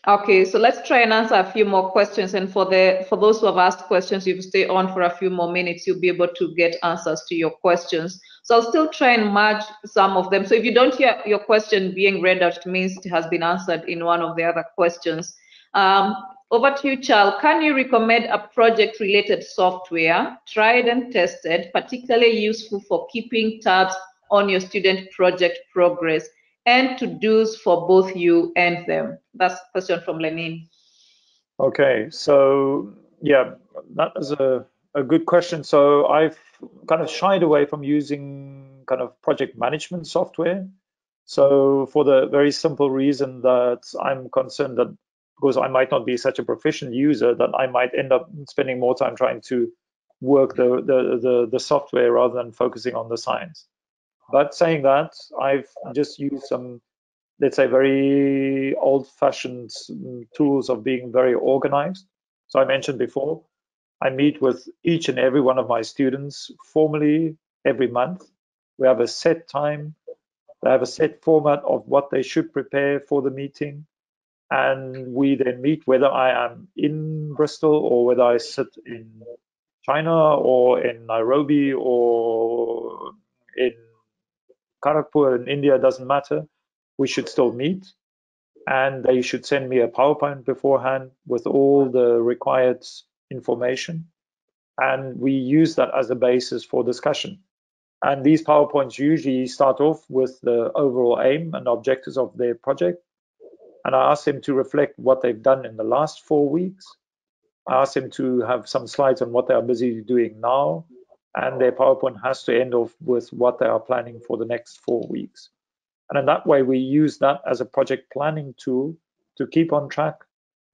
Okay, so let's try and answer a few more questions. And for the for those who have asked questions, if you stay on for a few more minutes, you'll be able to get answers to your questions. So I'll still try and merge some of them. So if you don't hear your question being read out, it means it has been answered in one of the other questions. Um, over to you, Charl. Can you recommend a project-related software, tried and tested, particularly useful for keeping tabs on your student project progress and to-dos for both you and them. That's a question from Lenin. Okay, so yeah, that is a, a good question. So I've kind of shied away from using kind of project management software. So for the very simple reason that I'm concerned that because I might not be such a proficient user that I might end up spending more time trying to work the, the, the, the software rather than focusing on the science. But saying that, I've just used some, let's say, very old-fashioned tools of being very organized. So I mentioned before, I meet with each and every one of my students formally every month. We have a set time. They have a set format of what they should prepare for the meeting. And we then meet whether I am in Bristol or whether I sit in China or in Nairobi or in Kharagpur in India, doesn't matter. We should still meet, and they should send me a PowerPoint beforehand with all the required information, and we use that as a basis for discussion. And these PowerPoints usually start off with the overall aim and objectives of their project, and I ask them to reflect what they've done in the last four weeks. I ask them to have some slides on what they are busy doing now, and their PowerPoint has to end off with what they are planning for the next four weeks. And in that way, we use that as a project planning tool to keep on track.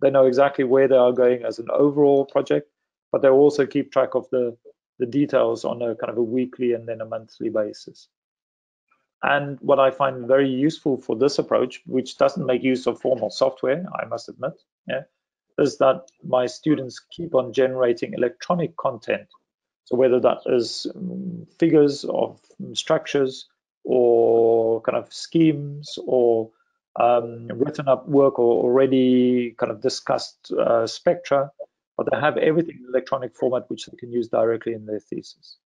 They know exactly where they are going as an overall project, but they also keep track of the, the details on a kind of a weekly and then a monthly basis. And what I find very useful for this approach, which doesn't make use of formal software, I must admit, yeah, is that my students keep on generating electronic content. So whether that is um, figures of um, structures, or kind of schemes, or um, written up work, or already kind of discussed uh, spectra, but they have everything in electronic format which they can use directly in their thesis.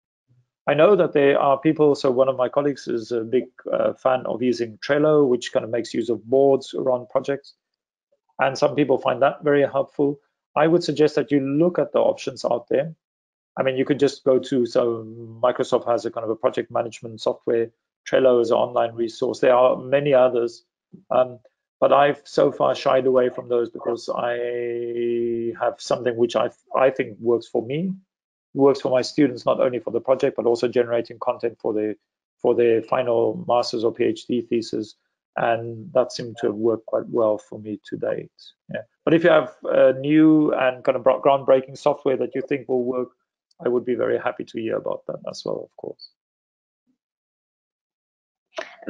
I know that there are people, so one of my colleagues is a big uh, fan of using Trello, which kind of makes use of boards around projects, and some people find that very helpful. I would suggest that you look at the options out there. I mean, you could just go to, so Microsoft has a kind of a project management software, Trello is an online resource. There are many others, um, but I've so far shied away from those because I have something which I, I think works for me, it works for my students, not only for the project, but also generating content for their, for their final master's or PhD thesis. And that seemed to have worked quite well for me to date. Yeah. But if you have a new and kind of groundbreaking software that you think will work, I would be very happy to hear about that as well, of course.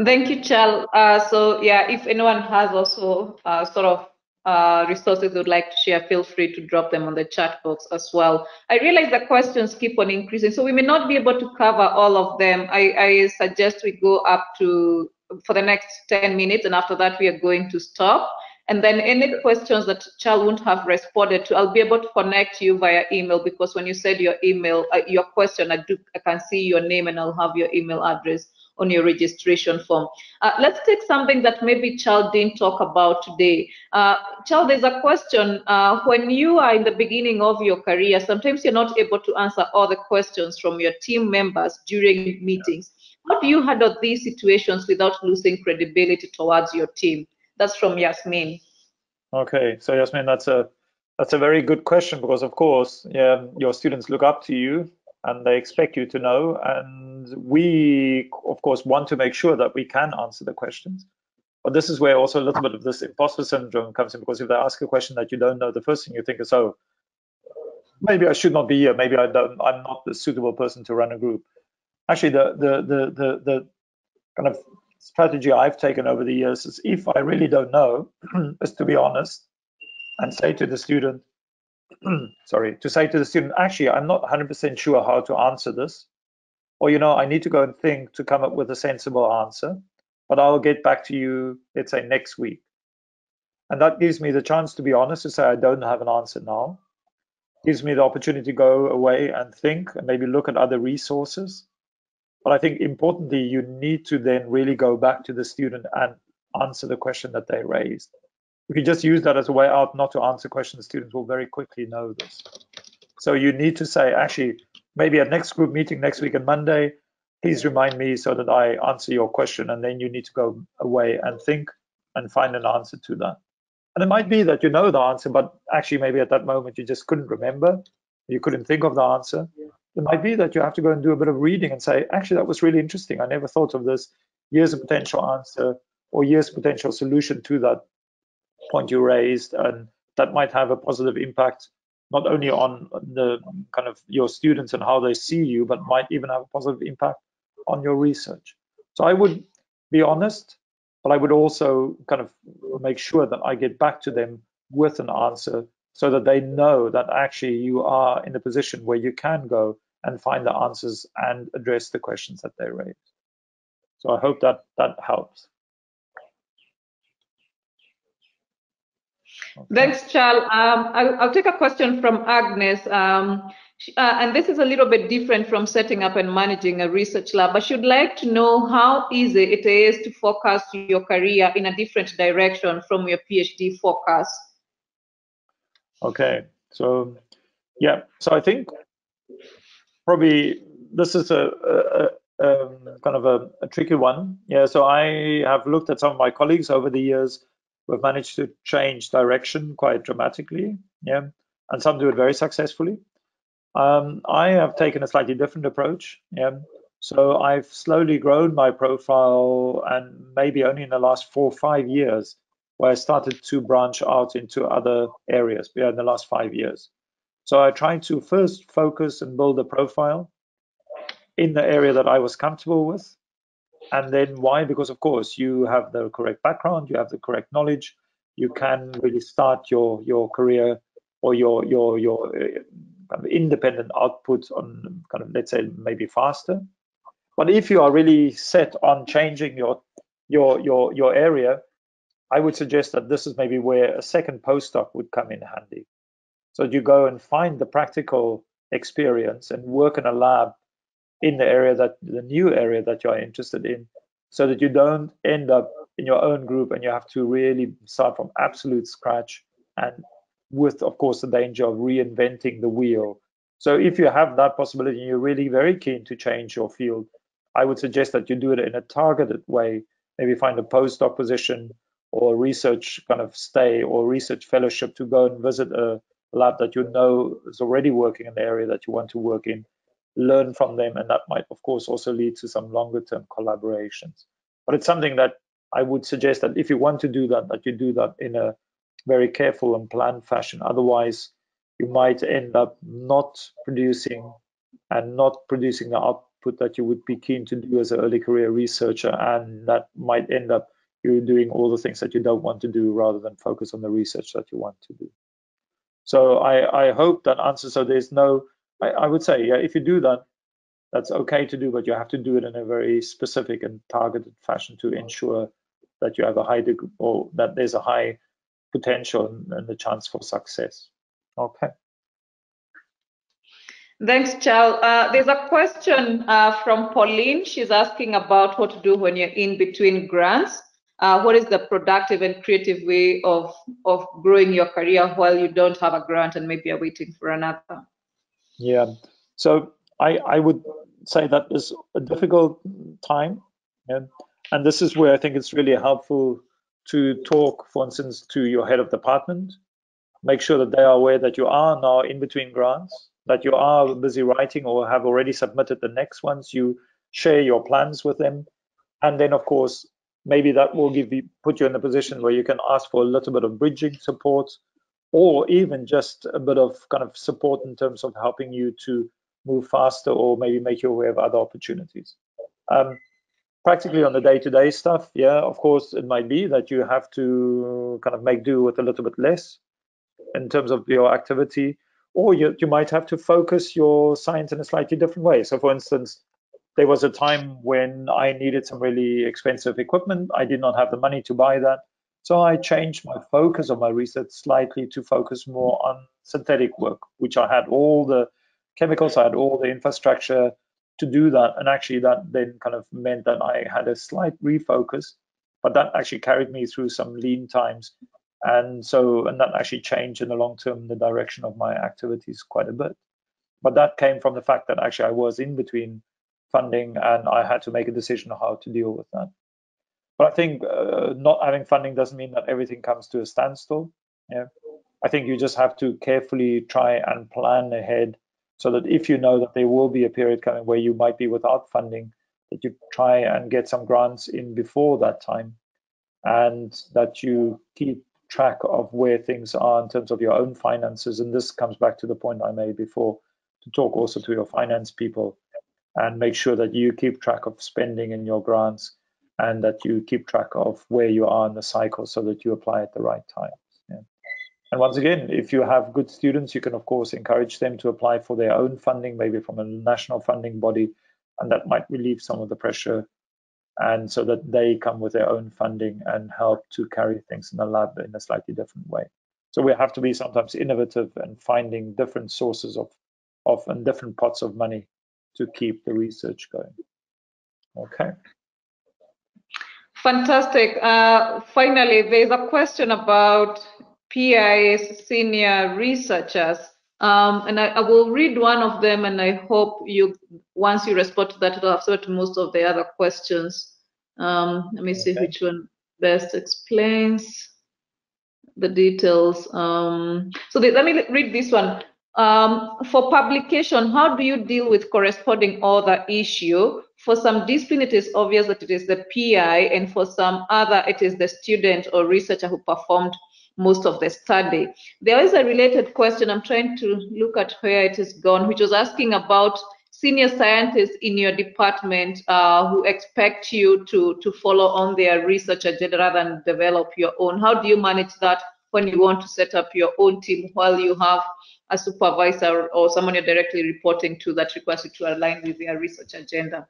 Thank you, Charl. Uh, so yeah, if anyone has also uh, sort of uh, resources they would like to share, feel free to drop them on the chat box as well. I realize the questions keep on increasing, so we may not be able to cover all of them. I, I suggest we go up to, for the next ten minutes, and after that we are going to stop. And then any questions that Charl won't have responded to, I'll be able to connect you via email, because when you said your email, uh, your question, I, do, I can see your name and I'll have your email address on your registration form. Uh, let's take something that maybe Charl didn't talk about today. Uh, Charl, there's a question. Uh, when you are in the beginning of your career, sometimes you're not able to answer all the questions from your team members during meetings. How do you handle these situations without losing credibility towards your team? That's from Yasmin. Okay, so Yasmin, that's a that's a very good question, because of course, yeah, your students look up to you and they expect you to know, and we of course want to make sure that we can answer the questions. But this is where also a little bit of this imposter syndrome comes in, because if they ask a question that you don't know, the first thing you think is, oh, maybe I should not be here, maybe I don't, I'm not the suitable person to run a group. Actually, the the the the, the kind of strategy I've taken over the years is, if I really don't know, is to be honest and say to the student, sorry, to say to the student, actually, I'm not one hundred percent sure how to answer this, or, you know, I need to go and think to come up with a sensible answer, but I'll get back to you, let's say, next week. And that gives me the chance to be honest, to say I don't have an answer now. Gives me the opportunity to go away and think and maybe look at other resources. But I think importantly, you need to then really go back to the student and answer the question that they raised. If you just use that as a way out not to answer questions, students will very quickly know this. So you need to say, actually, maybe at next group meeting next week on Monday, please remind me so that I answer your question, and then you need to go away and think and find an answer to that. And it might be that you know the answer, but actually maybe at that moment you just couldn't remember, you couldn't think of the answer. Yeah. It might be that you have to go and do a bit of reading and say, actually, that was really interesting. I never thought of this. Here's a potential answer, or here's a potential solution to that point you raised, and that might have a positive impact not only on the kind of your students and how they see you, but might even have a positive impact on your research. So I would be honest, but I would also kind of make sure that I get back to them with an answer so that they know that actually you are in a position where you can go and find the answers and address the questions that they raise. So I hope that that helps. Okay. Thanks, Charl. Um, I'll, I'll take a question from Agnes. Um, she, uh, and this is a little bit different from setting up and managing a research lab, but she'd like to know how easy it is to focus your career in a different direction from your PhD focus. Okay. So, yeah. So I think probably this is a, a Um, kind of a, a tricky one. Yeah, so I have looked at some of my colleagues over the years who have managed to change direction quite dramatically, yeah, and some do it very successfully. Um, I have taken a slightly different approach, yeah, so I've slowly grown my profile, and maybe only in the last four or five years where I started to branch out into other areas, yeah, in the last five years. So I tried to first focus and build a profile in the area that I was comfortable with. And then why? Because of course you have the correct background, you have the correct knowledge, you can really start your your career or your your your kind of independent output on kind of, let's say, maybe faster. But if you are really set on changing your your your your area, I would suggest that this is maybe where a second postdoc would come in handy. So you go and find the practical experience and work in a lab in the area that the new area that you're interested in, so that you don't end up in your own group and you have to really start from absolute scratch, and with of course the danger of reinventing the wheel. So if you have that possibility and you're really very keen to change your field, I would suggest that you do it in a targeted way. Maybe find a postdoc position or research kind of stay or research fellowship to go and visit a lab that you know is already working in the area that you want to work in, learn from them, and that might of course also lead to some longer term collaborations. But it's something that I would suggest that if you want to do that, that you do that in a very careful and planned fashion. Otherwise you might end up not producing and not producing the output that you would be keen to do as an early career researcher, and that might end up you doing all the things that you don't want to do rather than focus on the research that you want to do. So I, I hope that answers. So there's no, I would say, yeah, if you do that, that's okay to do, but you have to do it in a very specific and targeted fashion to ensure that you have a high degree, or that there's a high potential and the chance for success. Okay. Thanks, Charl. Uh, there's a question uh, from Pauline. She's asking about what to do when you're in between grants. Uh, what is the productive and creative way of, of growing your career while you don't have a grant and maybe are waiting for another? Yeah, so I, I would say that is a difficult time, yeah? And this is where I think it's really helpful to talk, for instance, to your head of department, make sure that they are aware that you are now in between grants, that you are busy writing or have already submitted the next ones, you share your plans with them, and then of course maybe that will give you, put you in a position where you can ask for a little bit of bridging support, or even just a bit of kind of support in terms of helping you to move faster or maybe make you aware of other opportunities. Um, practically on the day-to-day stuff, yeah, of course, it might be that you have to kind of make do with a little bit less in terms of your activity, or you, you might have to focus your science in a slightly different way. So for instance, there was a time when I needed some really expensive equipment. I did not have the money to buy that. So I changed my focus on my research slightly to focus more on synthetic work, which I had all the chemicals, I had all the infrastructure to do that. And actually that then kind of meant that I had a slight refocus, but that actually carried me through some lean times. And so, and that actually changed in the long term the direction of my activities quite a bit. But that came from the fact that actually I was in between funding, and I had to make a decision how to deal with that. But I think uh, not having funding doesn't mean that everything comes to a standstill. Yeah. I think you just have to carefully try and plan ahead so that if you know that there will be a period coming where you might be without funding, that you try and get some grants in before that time, and that you keep track of where things are in terms of your own finances. And this comes back to the point I made before, to talk also to your finance people and make sure that you keep track of spending in your grants and that you keep track of where you are in the cycle so that you apply at the right time. Yeah. And once again, if you have good students, you can of course encourage them to apply for their own funding, maybe from a national funding body, and that might relieve some of the pressure, and so that they come with their own funding and help to carry things in the lab in a slightly different way. So we have to be sometimes innovative and finding different sources of, of and different pots of money to keep the research going. Okay. Fantastic. Uh, finally, there's a question about P I's senior researchers. Um, and I, I will read one of them, and I hope you, once you respond to that, it'll answer most of the other questions. Um, let me see okay. which one best explains the details. Um, so the, let me read this one. Um, for publication, how do you deal with corresponding author issue? For some discipline, it is obvious that it is the P I, and for some other, it is the student or researcher who performed most of the study. There is a related question, I'm trying to look at where it is gone, which was asking about senior scientists in your department uh, who expect you to, to follow on their research agenda rather than develop your own. How do you manage that when you want to set up your own team while you have a supervisor or someone you're directly reporting to that requires you to align with their research agenda?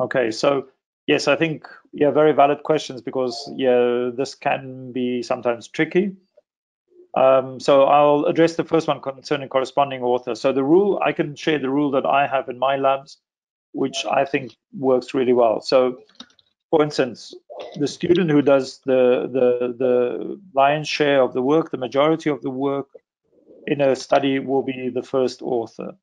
Okay, so yes, I think, yeah, very valid questions, because yeah, this can be sometimes tricky. Um, so I'll address the first one concerning corresponding author. So the rule, I can share the rule that I have in my labs, which I think works really well. So for instance, the student who does the, the, the lion's share of the work, the majority of the work in a study, will be the first author.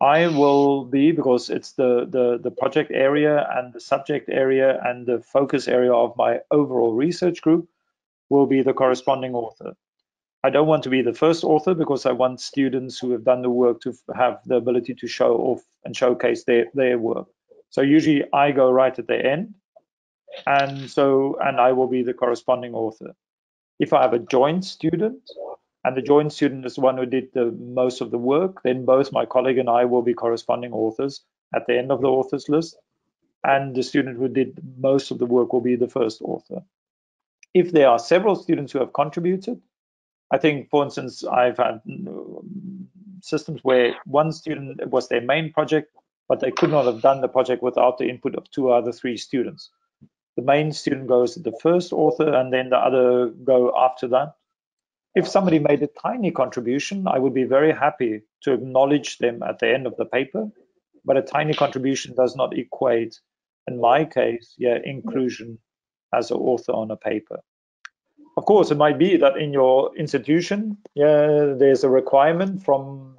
I will be, because it's the, the, the project area and the subject area and the focus area of my overall research group, will be the corresponding author. I don't want to be the first author, because I want students who have done the work to have the ability to show off and showcase their, their work. So usually I go right at the end, and so and I will be the corresponding author. If I have a joint student, and the joint student is the one who did the most of the work, then both my colleague and I will be corresponding authors at the end of the authors list, and the student who did most of the work will be the first author. If there are several students who have contributed, I think, for instance, I've had systems where one student, it was their main project, but they could not have done the project without the input of two other three students. The main student goes to the first author, and then the other go after that. If somebody made a tiny contribution, I would be very happy to acknowledge them at the end of the paper, but a tiny contribution does not equate, in my case, yeah, inclusion as an author on a paper. Of course, it might be that in your institution, yeah, there's a requirement from,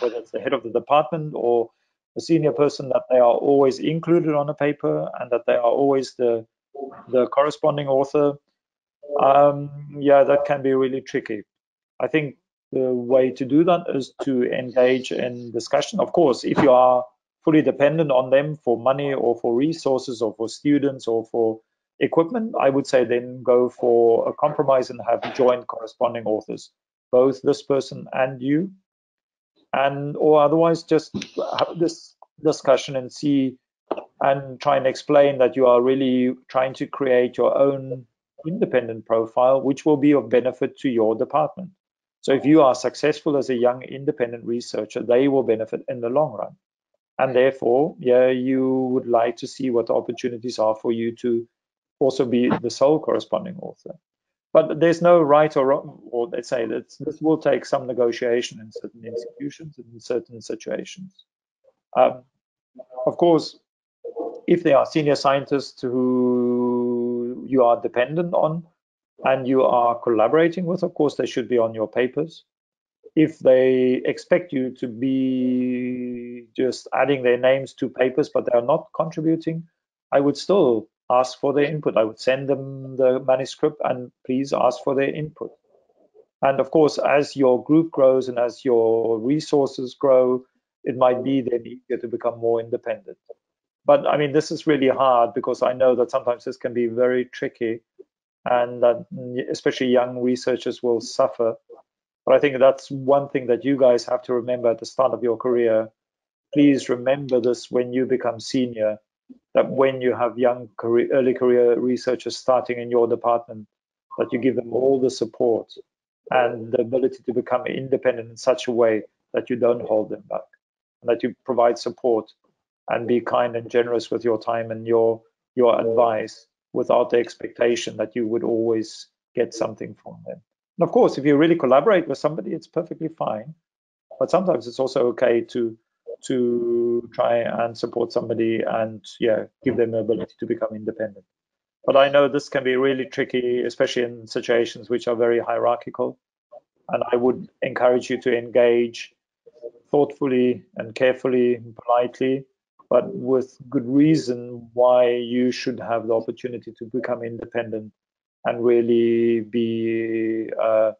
whether it's the head of the department or a senior person, that they are always included on a paper and that they are always the, the corresponding author. Um, yeah, that can be really tricky. I think the way to do that is to engage in discussion. Of course, if you are fully dependent on them for money or for resources or for students or for equipment, I would say then go for a compromise and have joint corresponding authors, both this person and you. And or otherwise just have this discussion and see and try and explain that you are really trying to create your own independent profile, which will be of benefit to your department. So if you are successful as a young independent researcher, they will benefit in the long run, and therefore yeah, you would like to see what the opportunities are for you to also be the sole corresponding author. But there's no right or wrong, or let's say that this will take some negotiation in certain institutions and in certain situations. Um, of course, if there are senior scientists who you are dependent on and you are collaborating with, of course they should be on your papers. if they expect you to be just adding their names to papers, but they are not contributing, I would still ask for their input. I would send them the manuscript and please ask for their input. And of course, as your group grows and as your resources grow, it might be then easier to become more independent. But I mean, this is really hard because I know that sometimes this can be very tricky and that especially young researchers will suffer. But I think that's one thing that you guys have to remember at the start of your career. Please remember this when you become senior, that when you have young career, early career researchers starting in your department, that you give them all the support and the ability to become independent in such a way that you don't hold them back, and that you provide support and be kind and generous with your time and your your advice without the expectation that you would always get something from them. And of course, if you really collaborate with somebody, it's perfectly fine. But sometimes it's also okay to to try and support somebody and yeah, give them the ability to become independent. But I know this can be really tricky, especially in situations which are very hierarchical. And I would encourage you to engage thoughtfully and carefully and politely, but with good reason why you should have the opportunity to become independent and really be, uh,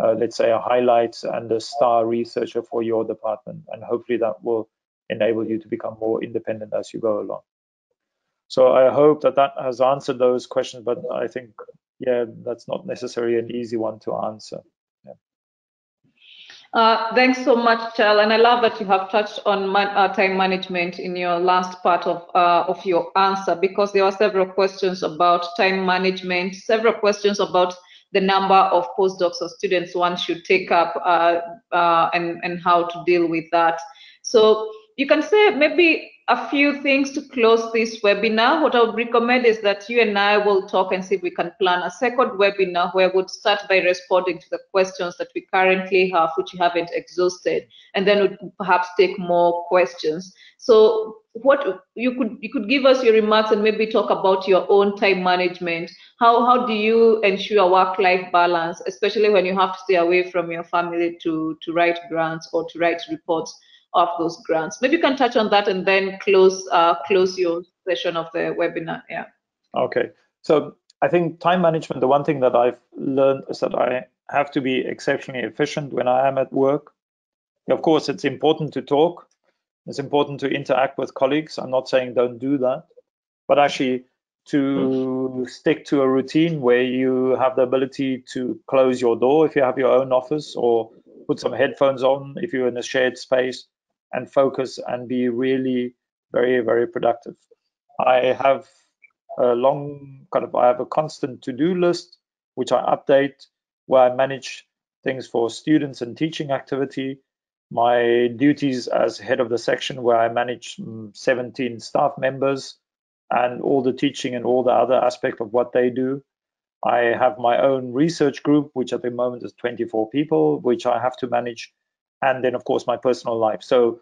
uh, let's say, a highlight and a star researcher for your department. And hopefully that will enable you to become more independent as you go along. So I hope that that has answered those questions, but I think, yeah, that's not necessarily an easy one to answer. Yeah. Uh, thanks so much, Charl, and I love that you have touched on man uh, time management in your last part of uh, of your answer, because there were several questions about time management, several questions about the number of postdocs or students one should take up uh, uh, and, and how to deal with that. So you can say maybe a few things to close this webinar. What I would recommend is that you and I will talk and see if we can plan a second webinar where we'll start by responding to the questions that we currently have, which you haven't exhausted, and then we'll perhaps take more questions. So what you could you could give us your remarks and maybe talk about your own time management. How how do you ensure work-life balance, especially when you have to stay away from your family to, to write grants or to write reports of those grants? Maybe you can touch on that and then close uh, close your session of the webinar. Yeah. Okay. So I think time management, the one thing that I've learned is that I have to be exceptionally efficient when I am at work. Of course, it's important to talk. It's important to interact with colleagues. I'm not saying don't do that, but actually to stick to a routine where you have the ability to close your door if you have your own office, or put some headphones on if you're in a shared space, and focus and be really very, very productive. I have a long kind of, I have a constant to-do list, which I update, where I manage things for students and teaching activity, my duties as head of the section, where I manage seventeen staff members and all the teaching and all the other aspect of what they do. I have my own research group, which at the moment is twenty-four people, which I have to manage. And then, of course, my personal life. So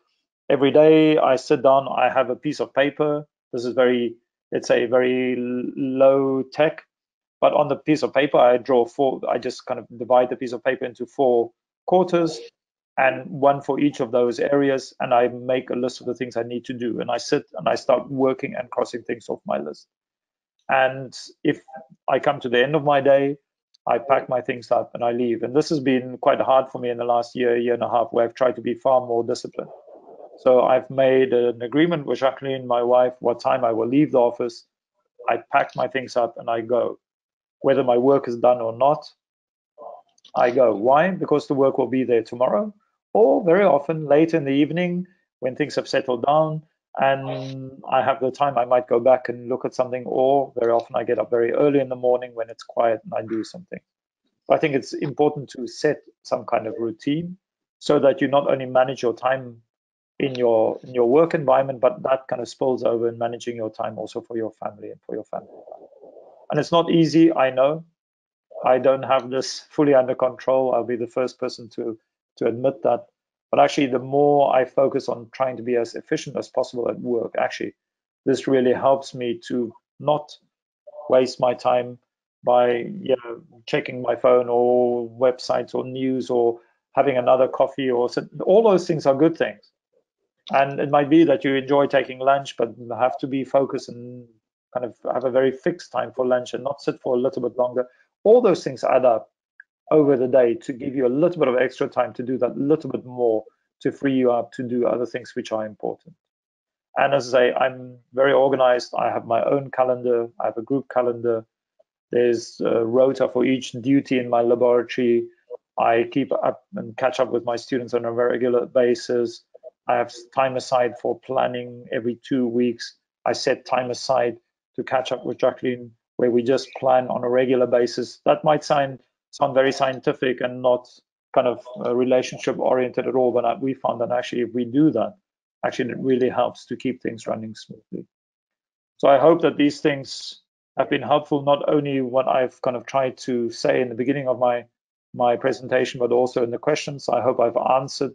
every day I sit down, I have a piece of paper. This is very, let's say, very low tech. But on the piece of paper, I draw four, I just kind of divide the piece of paper into four quarters and one for each of those areas. And I make a list of the things I need to do. And I sit and I start working and crossing things off my list. And if I come to the end of my day, I pack my things up and I leave. And this has been quite hard for me in the last year, year and a half, where I've tried to be far more disciplined. So I've made an agreement with Jacqueline, my wife, what time I will leave the office. I pack my things up and I go. Whether my work is done or not, I go. Why? Because the work will be there tomorrow, or very often late in the evening when things have settled down and I have the time, I might go back and look at something, or very often I get up very early in the morning when it's quiet and I do something. But I think it's important to set some kind of routine so that you not only manage your time in your in your work environment, but that kind of spills over in managing your time also for your family and for your family. And it's not easy, I know. I don't have this fully under control. I'll be the first person to, to admit that. But actually, the more I focus on trying to be as efficient as possible at work, actually, this really helps me to not waste my time by, you know, checking my phone or websites or news or having another coffee, or all those things are good things. And it might be that you enjoy taking lunch, but have to be focused and kind of have a very fixed time for lunch and not sit for a little bit longer. All those things add up over the day to give you a little bit of extra time to do that little bit more, to free you up to do other things which are important. And as I say, I'm very organized. I have my own calendar. I have a group calendar. There's a rota for each duty in my laboratory. I keep up and catch up with my students on a regular basis. I have time aside for planning every two weeks. I set time aside to catch up with Jacqueline, where we just plan on a regular basis. That might sound, sound very scientific and not kind of uh, relationship oriented at all, but I, we found that actually if we do that, actually it really helps to keep things running smoothly. So I hope that these things have been helpful, not only what I've kind of tried to say in the beginning of my, my presentation, but also in the questions. I hope I've answered.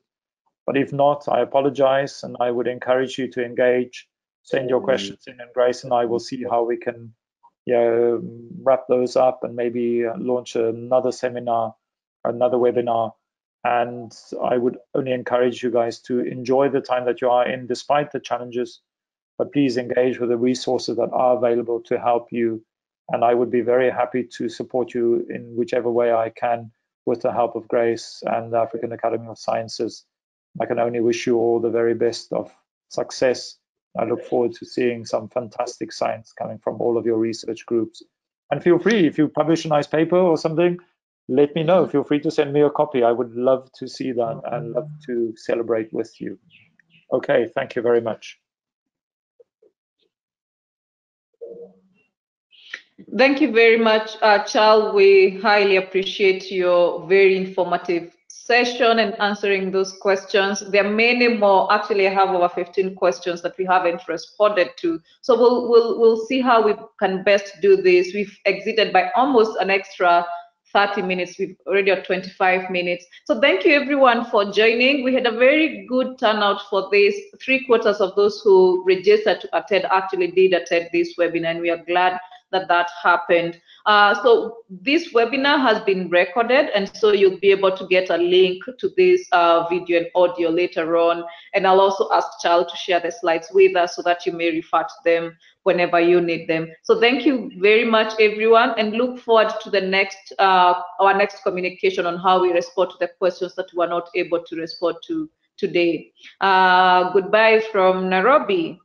But if not, I apologize, and I would encourage you to engage, send your questions in, and Grace and I will see how we can you know, wrap those up and maybe launch another seminar, another webinar. And I would only encourage you guys to enjoy the time that you are in, despite the challenges, but please engage with the resources that are available to help you. And I would be very happy to support you in whichever way I can with the help of Grace and the African Academy of Sciences. I can only wish you all the very best of success. I look forward to seeing some fantastic science coming from all of your research groups. And feel free, if you publish a nice paper or something, let me know. Feel free to send me a copy. I would love to see that and love to celebrate with you. Okay, thank you very much. Thank you very much, uh, Charl. We highly appreciate your very informative session and answering those questions. There are many more. Actually, I have over fifteen questions that we haven't responded to. So we'll we'll we'll see how we can best do this. We've exceeded by almost an extra thirty minutes. We've already at twenty-five minutes. So thank you everyone for joining. We had a very good turnout for this. Three quarters of those who registered to attend actually did attend this webinar, and we are glad that that happened. Uh, so this webinar has been recorded, and so you'll be able to get a link to this uh, video and audio later on. And I'll also ask Charl to share the slides with us so that you may refer to them whenever you need them. So thank you very much, everyone, and look forward to the next uh, our next communication on how we respond to the questions that we are not able to respond to today. Uh, goodbye from Nairobi.